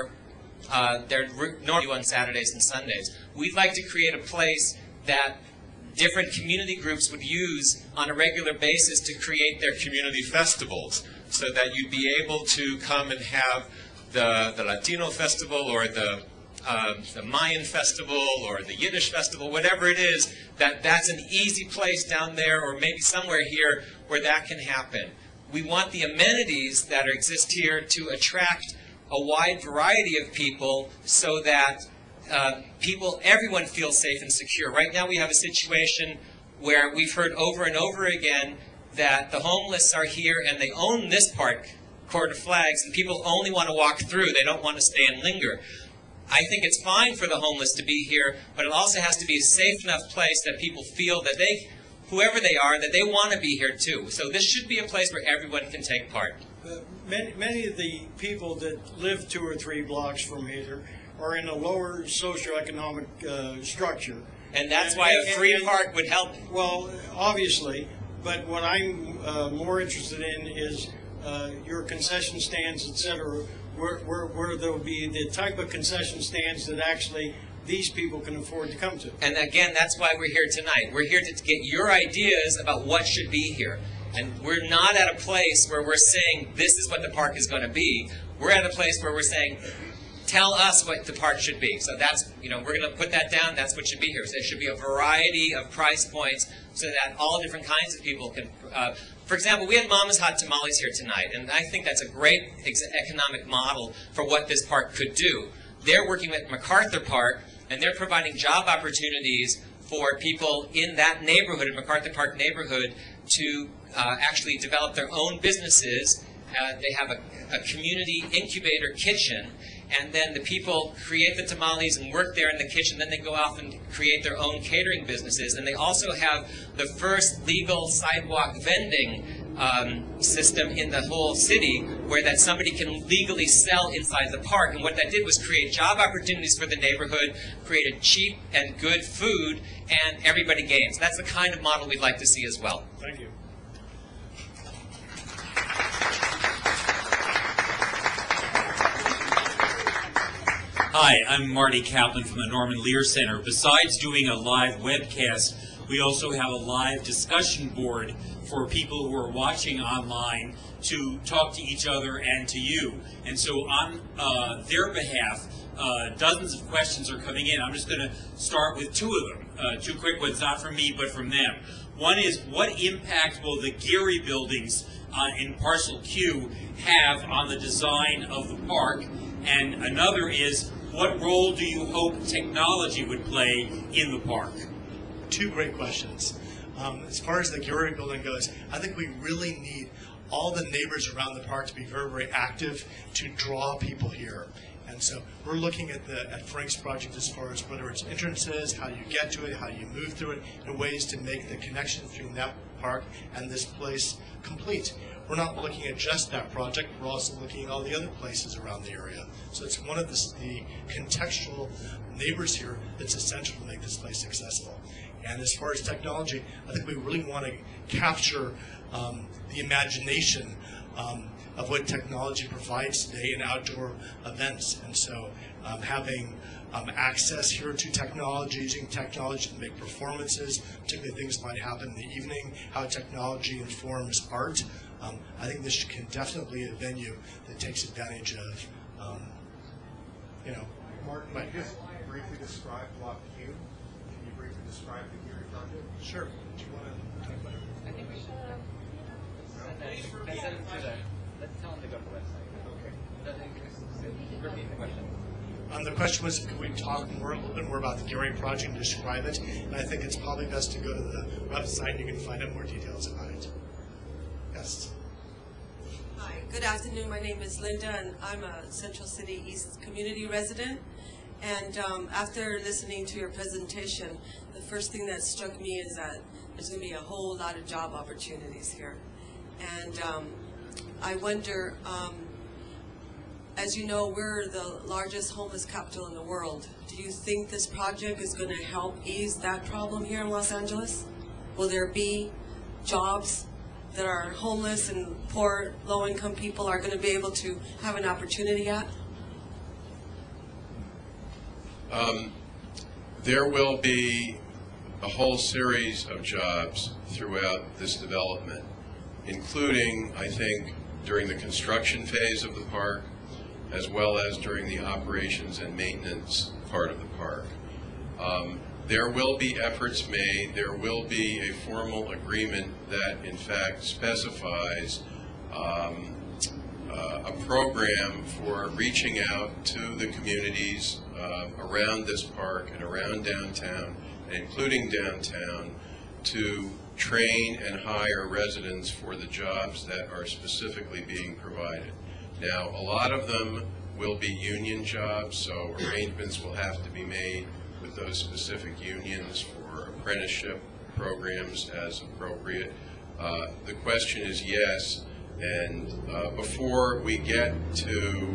uh, their normal on Saturdays and Sundays. We'd like to create a place that different community groups would use on a regular basis to create their community festivals, so that you'd be able to come and have The, the Latino festival, or the, uh, the Mayan festival, or the Yiddish festival, whatever it is, that, that's an easy place down there, or maybe somewhere here, where that can happen. We want the amenities that exist here to attract a wide variety of people, so that uh, people, everyone feels safe and secure. Right now we have a situation where we've heard over and over again that the homeless are here and they own this park, Court of Flags, and people only want to walk through. They don't want to stay and linger. I think it's fine for the homeless to be here, but it also has to be a safe enough place that people feel that they, whoever they are, that they want to be here too. So this should be a place where everyone can take part. many, many of the people that live two or three blocks from here are in a lower socioeconomic uh, structure. And that's and, why and, a free and, park would help? Well, obviously, but what I'm uh, more interested in is uh, your concession stands, et cetera, where, where, where there will be the type of concession stands that actually these people can afford to come to. And again, that's why we're here tonight. We're here to get your ideas about what should be here. And we're not at a place where we're saying this is what the park is going to be. We're at a place where we're saying, tell us what the park should be. So that's, you know, we're going to put that down. That's what should be here. So there should be a variety of price points so that all different kinds of people can, uh, for example, we had Mama's Hot Tamales here tonight, and I think that's a great ex economic model for what this park could do. They're working with MacArthur Park, and they're providing job opportunities for people in that neighborhood, in MacArthur Park neighborhood, to uh, actually develop their own businesses. Uh, they have a, a community incubator kitchen, and then the people create the tamales and work there in the kitchen, then they go off and create their own catering businesses. And they also have the first legal sidewalk vending um, system in the whole city, where that somebody can legally sell inside the park. And what that did was create job opportunities for the neighborhood, created cheap and good food, and everybody gains. That's the kind of model we'd like to see as well. Thank you. Hi, I'm Marty Kaplan from the Norman Lear Center. Besides doing a live webcast, we also have a live discussion board for people who are watching online to talk to each other and to you. And so on uh, their behalf, uh, dozens of questions are coming in. I'm just going to start with two of them, uh, two quick ones, not from me, but from them. One is, what impact will the Geary buildings uh, in Parcel Q have on the design of the park? And another is, what role do you hope technology would play in the park? Two great questions. Um, as far as the Geary building goes, I think we really need all the neighbors around the park to be very, very active to draw people here. And so we're looking at the at Frank's project as far as whether it's entrances, how you get to it, how you move through it, and ways to make the connection between that park and this place complete. We're not looking at just that project, we're also looking at all the other places around the area. So it's one of the, the contextual neighbors here that's essential to make this place successful. And as far as technology, I think we really want to capture um, the imagination um, of what technology provides today in outdoor events. And so um, having um, access here to technology, using technology to make performances, particularly things that might happen in the evening, how technology informs art. Um, I think this can definitely be a venue that takes advantage of, um, you know. Mark, can you just briefly describe Block Q? Can you briefly describe the Geary project? Sure. Do you want to talk about it? I think we should. Uh, no? Send them to the, let's tell them to go to the website. Okay. Just repeat the question. Um, the question was, can we talk more, a little bit more about the Geary project and describe it? And I think it's probably best to go to the website and you can find out more details about it. Hi, good afternoon. My name is Linda, and I'm a Central City East community resident. And um, after listening to your presentation, the first thing that struck me is that there's going to be a whole lot of job opportunities here. And um, I wonder, um, as you know, we're the largest homeless capital in the world. Do you think this project is going to help ease that problem here in Los Angeles? Will there be jobs that our homeless and poor, low-income people are going to be able to have an opportunity at? Um, there will be a whole series of jobs throughout this development, including, I think, during the construction phase of the park, as well as during the operations and maintenance part of the park. Um, There will be efforts made, there will be a formal agreement that in fact specifies um, uh, a program for reaching out to the communities uh, around this park and around downtown, and including downtown, to train and hire residents for the jobs that are specifically being provided. Now, a lot of them will be union jobs, so arrangements will have to be made with those specific unions for apprenticeship programs as appropriate. Uh, the question is, yes, And uh, before we get to,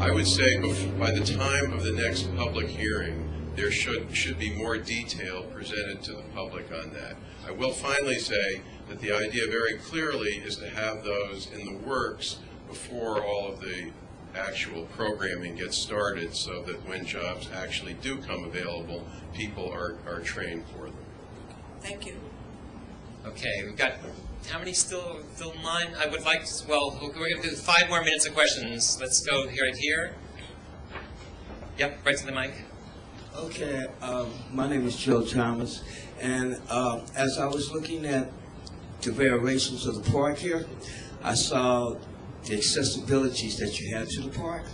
I would say bef by the time of the next public hearing, there should, should be more detail presented to the public on that. I will finally say that the idea very clearly is to have those in the works before all of the actual programming gets started, so that when jobs actually do come available, people are, are trained for them. Thank you. Okay, we've got, how many still, still in line? I would like to, well, we're going to do five more minutes of questions. Let's go here and here. Yep, right to the mic. Okay, uh, my name is Joe Thomas, and uh, as I was looking at the variations of the park here, I saw the accessibilities that you had to the park.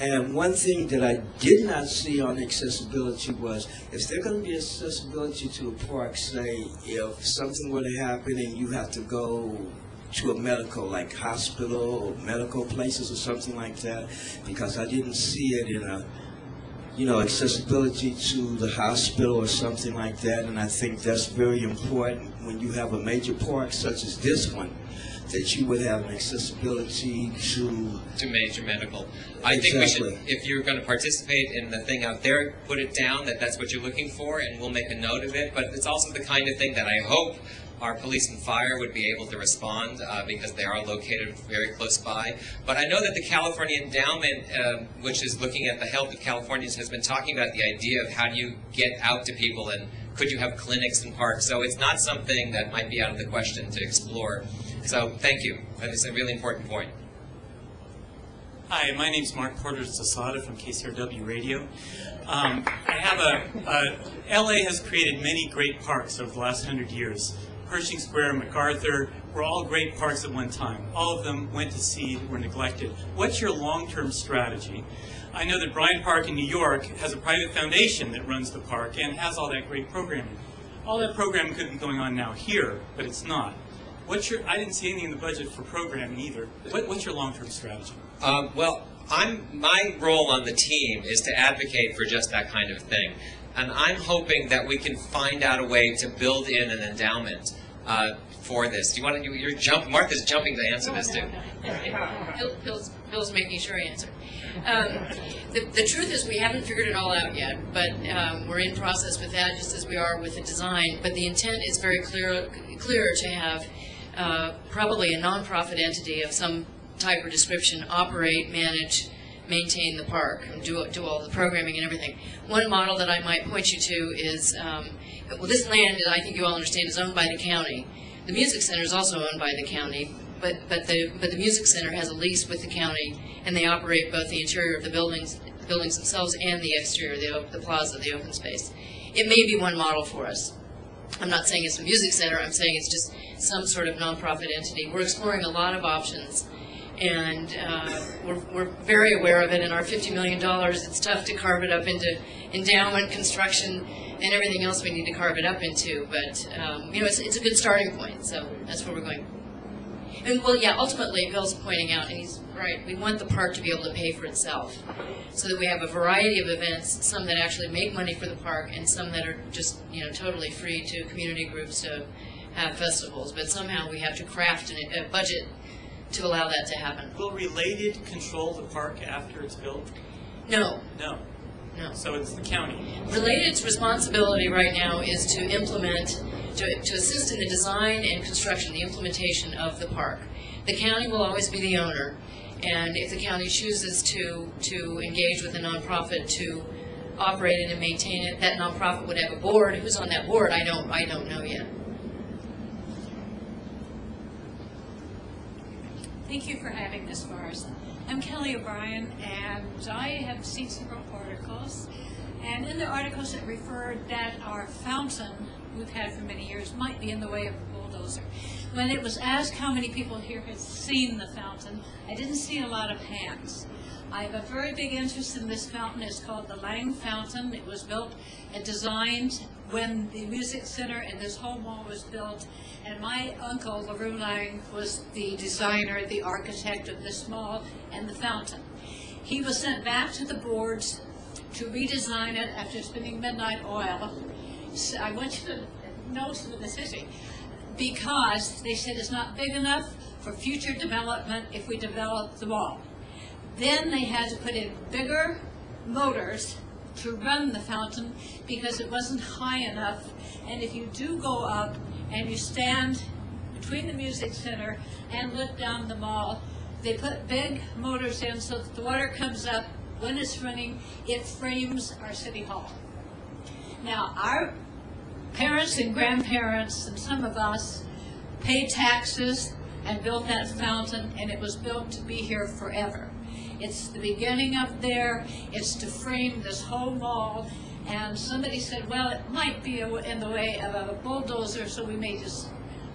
And one thing that I did not see on accessibility was, if there's going to be accessibility to a park, say if something were to happen and you have to go to a medical, like hospital or medical places or something like that, because I didn't see it in a, you know, accessibility to the hospital or something like that. And I think that's very important when you have a major park such as this one, that you would have accessibility to... To major medical. I exactly. think we should, if you're going to participate in the thing out there, put it down that that's what you're looking for, and we'll make a note of it. But it's also the kind of thing that I hope our police and fire would be able to respond, uh, because they are located very close by. But I know that the California Endowment, uh, which is looking at the health of Californians, has been talking about the idea of how do you get out to people, and could you have clinics in parks? So it's not something that might be out of the question to explore. So thank you. That is a really important point. Hi, my name is Mark Porter-Zasada from K C R W Radio. Um, I have a, a, L A has created many great parks over the last hundred years. Pershing Square, MacArthur were all great parks at one time. All of them went to seed, were neglected. What's your long-term strategy? I know that Bryant Park in New York has a private foundation that runs the park and has all that great programming. All that programming could be going on now here, but it's not. What's your, I didn't see anything in the budget for programming either. What, what's your long-term strategy? Um, well, I'm, my role on the team is to advocate for just that kind of thing. And I'm hoping that we can find out a way to build in an endowment uh, for this. Do you want to, you're jump, Martha's jumping to answer oh, this no, too. No. Bill, Bill's, Bill's making sure he answered. Um, the, the truth is we haven't figured it all out yet, but um, we're in process with that just as we are with the design. But the intent is very clear, clear to have Uh, probably a nonprofit entity of some type or description operate, manage, maintain the park, and do, do all the programming and everything. One model that I might point you to is, um, well, this land, I think you all understand, is owned by the county. The Music Center is also owned by the county, but, but, the, but the Music Center has a lease with the county, and they operate both the interior of the buildings, buildings themselves and the exterior, the, the plaza, the open space. It may be one model for us. I'm not saying it's the Music Center, I'm saying it's just some sort of nonprofit entity. We're exploring a lot of options, and uh, we're, we're very aware of it. In our fifty million dollars, it's tough to carve it up into endowment, construction, and everything else we need to carve it up into. But um, you know, it's, it's a good starting point, so that's where we're going. And well, yeah, ultimately, Bill's pointing out, and he's right, we want the park to be able to pay for itself, so that we have a variety of events, some that actually make money for the park, and some that are just, you know, totally free to community groups to have festivals. But somehow we have to craft an, a budget to allow that to happen. Will Related control the park after it's built? No. No. No. So it's the county. Related's responsibility right now is to implement, to, to assist in the design and construction, the implementation of the park. The county will always be the owner, and if the county chooses to, to engage with a nonprofit to operate it and maintain it, that nonprofit would have a board. Who's on that board? I don't, I don't know yet. Thank you for having this for us. I'm Kelly O'Brien, and I have seen several articles, and in the articles it referred that our fountain we've had for many years might be in the way of a bulldozer. When it was asked how many people here had seen the fountain, I didn't see a lot of hands. I have a very big interest in this fountain. It's called the Lang Fountain. It was built and designed when the Music Center and this whole mall was built, and my uncle, LaRue Lang, was the designer, the architect of this mall and the fountain. He was sent back to the boards to redesign it after spending midnight oil. So I want you to know some of the history. because they said it's not big enough for future development if we develop the mall. Then they had to put in bigger motors to run the fountain because it wasn't high enough. And if you do go up and you stand between the Music Center and look down the mall, they put big motors in so that the water comes up. When it's running, it frames our City Hall. Now, our parents and grandparents and some of us paid taxes and built that fountain, and it was built to be here forever. It's the beginning up there. It's to frame this whole mall. And somebody said, well, it might be in the way of a bulldozer, so we may just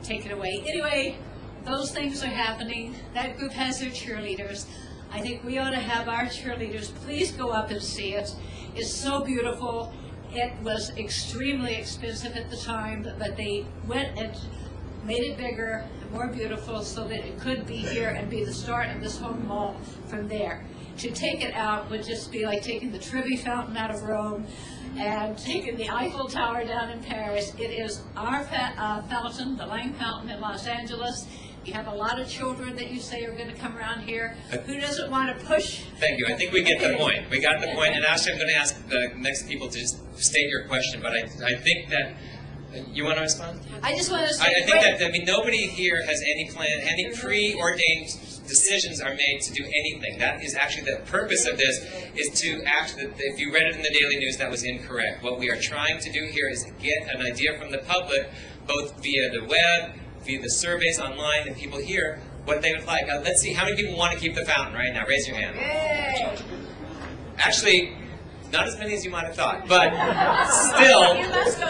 take it away. Anyway, those things are happening. That group has their cheerleaders. I think we ought to have our cheerleaders please go up and see it. It's so beautiful. It was extremely expensive at the time, but they went and made it bigger and more beautiful so that it could be here and be the start of this whole mall from there. To take it out would just be like taking the Trevi Fountain out of Rome and taking the Eiffel Tower down in Paris. It is our fa uh, fountain, the Lang Fountain in Los Angeles. You have a lot of children that you say are going to come around here. Who doesn't want to push? Thank you. I think we get the point. We got the point. And actually, I'm going to ask the next people to just state your question. But I, I think that you want to respond. I just want to. Say I, I think that I mean nobody here has any plan, any preordained decisions are made to do anything. That is actually the purpose of this is to act. If you read it in the Daily News, that was incorrect. What we are trying to do here is get an idea from the public, both via the web, via the surveys online and people here, what they would like. Uh, let's see, how many people want to keep the fountain right now? Raise your hand. Yay. Actually, not as many as you might have thought, but still,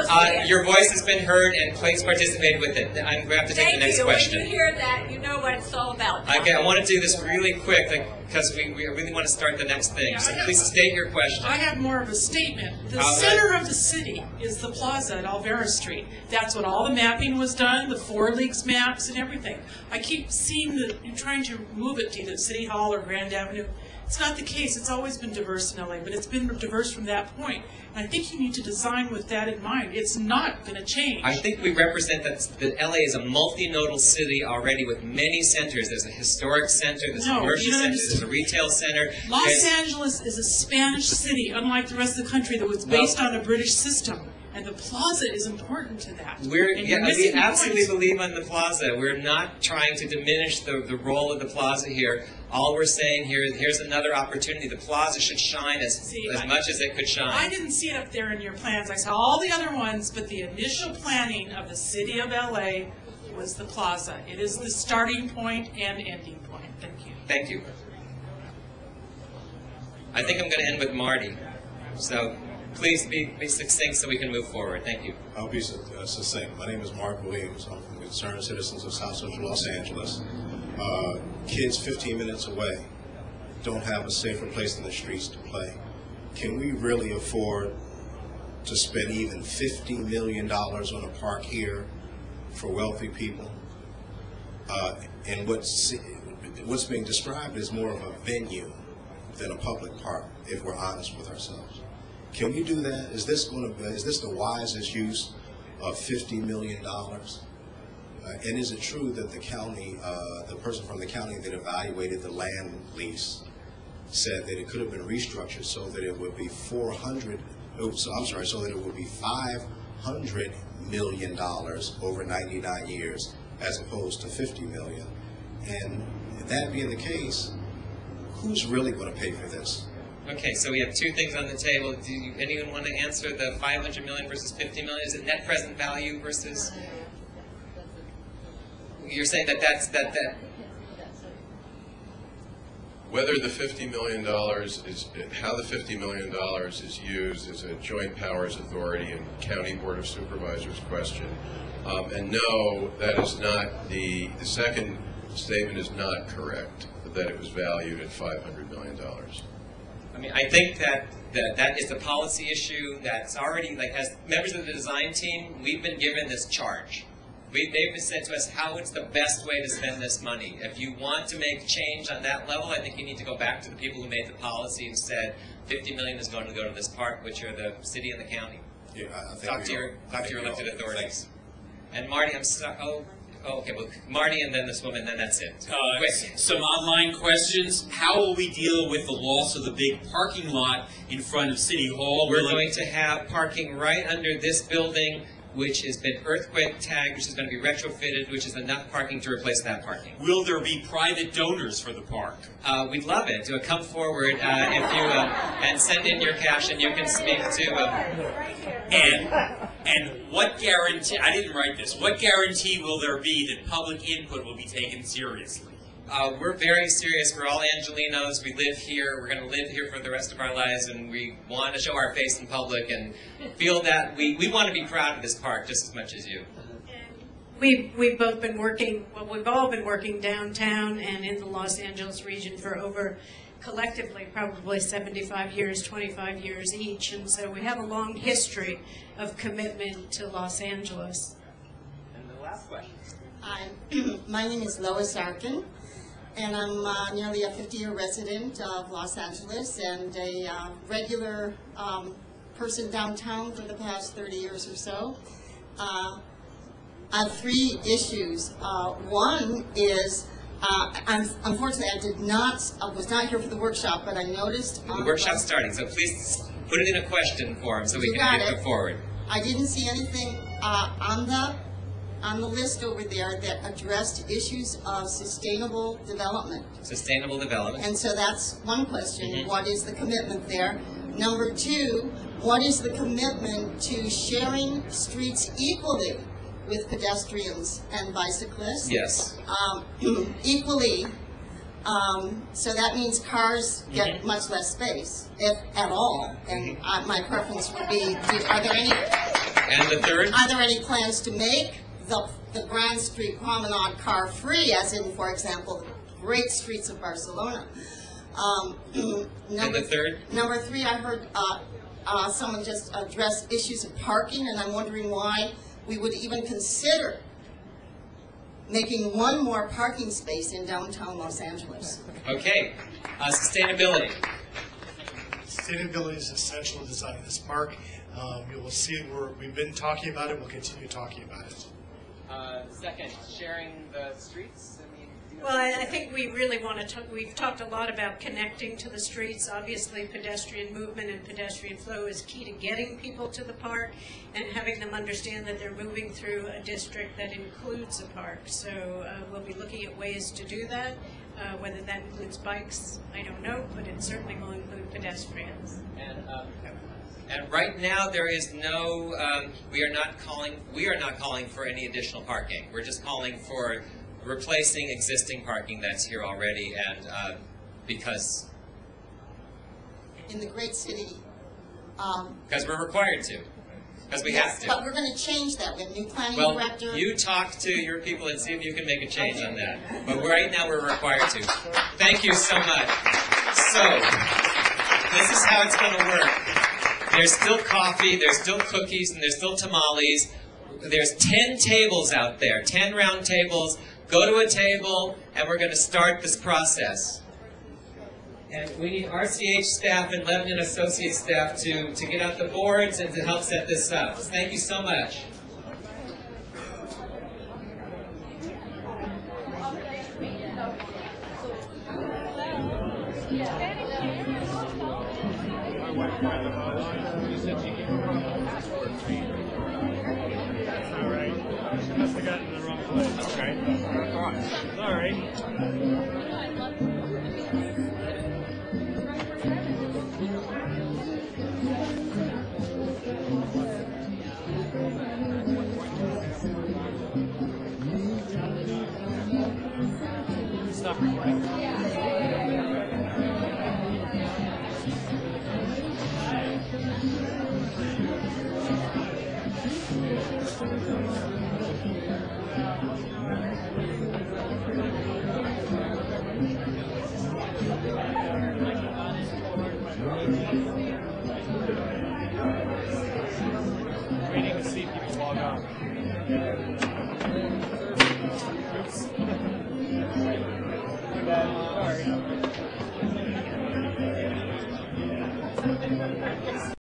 uh, your voice has been heard and please participate with it. I'm going to have to take Thank the next you. question. When you hear that, you know what it's all about. Okay, I want to do this really quick because we, we really want to start the next thing. Yeah, so have, please state your question. I have more of a statement. The uh, center of the city is the plaza at Alvera Street. That's what all the mapping was done, the Four Leagues maps and everything. I keep seeing that you're trying to move it to either City Hall or Grand Avenue. It's not the case. It's always been diverse in L A, but it's been diverse from that point. And I think you need to design with that in mind. It's not going to change. I think we represent that, that L A is a multinodal city already with many centers. There's a historic center, there's no, a commercial center, there's a retail center. Los Angeles is a Spanish city, unlike the rest of the country that was based well, on a British system. And the plaza is important to that. We're, yeah, we absolutely believe on the plaza. We're not trying to diminish the, the role of the plaza here. All we're saying here is here's another opportunity. The plaza should shine as, see, as I, much as it could shine. I didn't see it up there in your plans. I saw all the other ones, but the initial planning of the city of L A was the plaza. It is the starting point and ending point. Thank you. Thank you. I think I'm going to end with Marty. So. Please be, be succinct so we can move forward. Thank you. I'll be uh, succinct. My name is Mark Williams. I'm from Concerned Citizens of South Central Los Angeles. Uh, kids fifteen minutes away don't have a safer place in the streets to play. Can we really afford to spend even fifty million dollars on a park here for wealthy people? Uh, and what's, what's being described is more of a venue than a public park, if we're honest with ourselves. Can we do that? Is this going to be, is this the wisest use of fifty million dollars? Uh, and is it true that the county, uh, the person from the county that evaluated the land lease said that it could have been restructured so that it would be four hundred, oops, I'm sorry, so that it would be five hundred million dollars over ninety-nine years as opposed to fifty million dollars? And that being the case, who's really going to pay for this? Okay, so we have two things on the table. Do you, anyone want to answer the five hundred million versus fifty million? Is it net present value versus? You're saying that that's that that. Whether the fifty million dollars is how the fifty million dollars is used is a Joint Powers Authority and County Board of Supervisors question, um, and no, that is not the the second statement is not correct that it was valued at five hundred million dollars. I mean, I think that, that that is the policy issue that's already, like, as members of the design team, we've been given this charge. We, they've been said to us how it's the best way to spend this money. If you want to make change on that level, I think you need to go back to the people who made the policy and said fifty million dollars is going to go to this park, which are the city and the county. Yeah, I think talk to your, talk to your elected authorities. And Marty, I'm sorry. Oh, oh, okay. Well, Marty, and then this woman, then that's it. Uh, some online questions. How will we deal with the loss of the big parking lot in front of City Hall? We're going to have parking right under this building, which has been earthquake tagged, which is going to be retrofitted, which is enough parking to replace that parking. Will there be private donors for the park? Uh, we'd love it. So come forward uh, if you uh, and send in your cash, and you can speak to. Uh, and and what guarantee? I didn't write this. What guarantee will there be that public input will be taken seriously? Uh, we're very serious. We're all Angelenos. We live here. We're going to live here for the rest of our lives, and we want to show our face in public and feel that we, we want to be proud of this park just as much as you. We've, we've both been working, well, we've all been working downtown and in the Los Angeles region for over, collectively, probably seventy-five years, twenty-five years each, and so we have a long history of commitment to Los Angeles. And the last question. Hi, my name is Lois Arkin, and I'm uh, nearly a fifty-year resident of Los Angeles and a uh, regular um, person downtown for the past thirty years or so. Uh, I have three issues. Uh, one is, uh, I'm, unfortunately, I did not, I was not here for the workshop, but I noticed. Um, the workshop's starting, so please put it in a question form so we can move it forward. I didn't see anything uh, on the on the list over there that addressed issues of sustainable development. Sustainable development. And so that's one question, mm-hmm. What is the commitment there? Number two, what is the commitment to sharing streets equally with pedestrians and bicyclists? Yes. Um, equally, um, so that means cars get mm-hmm. much less space, if at all, and mm-hmm. uh, my preference would be, do, are there any, and the third? Are there any plans to make The, the Grand Street Promenade car free, as in, for example, the great streets of Barcelona. Um, number, and the third? Number three, I heard uh, uh, someone just address issues of parking, and I'm wondering why we would even consider making one more parking space in downtown Los Angeles. Okay, uh, sustainability. Sustainability is essential to design this park. Um, you will see we're, we've been talking about it, we'll continue talking about it. Uh, second, sharing the streets? I mean, you know, well, I, I think we really want to talk, we've talked a lot about connecting to the streets. Obviously, pedestrian movement and pedestrian flow is key to getting people to the park and having them understand that they're moving through a district that includes a park. So uh, we'll be looking at ways to do that. Uh, whether that includes bikes, I don't know, but it certainly will include pedestrians. And, um, And right now there is no, um, we are not calling, we are not calling for any additional parking. We're just calling for replacing existing parking that's here already, and uh, because. In the great city. Um, because we're required to. Because we yes, have to. But we're going to change that. We have new planning well, director. Well, you talk to your people and see if you can make a change okay. on that. But right now we're required to. Thank you so much. So, this is how it's going to work. There's still coffee, there's still cookies, and there's still tamales. There's ten tables out there, ten round tables. Go to a table, and we're going to start this process. And we need R C H staff and Lebanon Associates staff to, to get out the boards and to help set this up. Thank you so much. Thank you.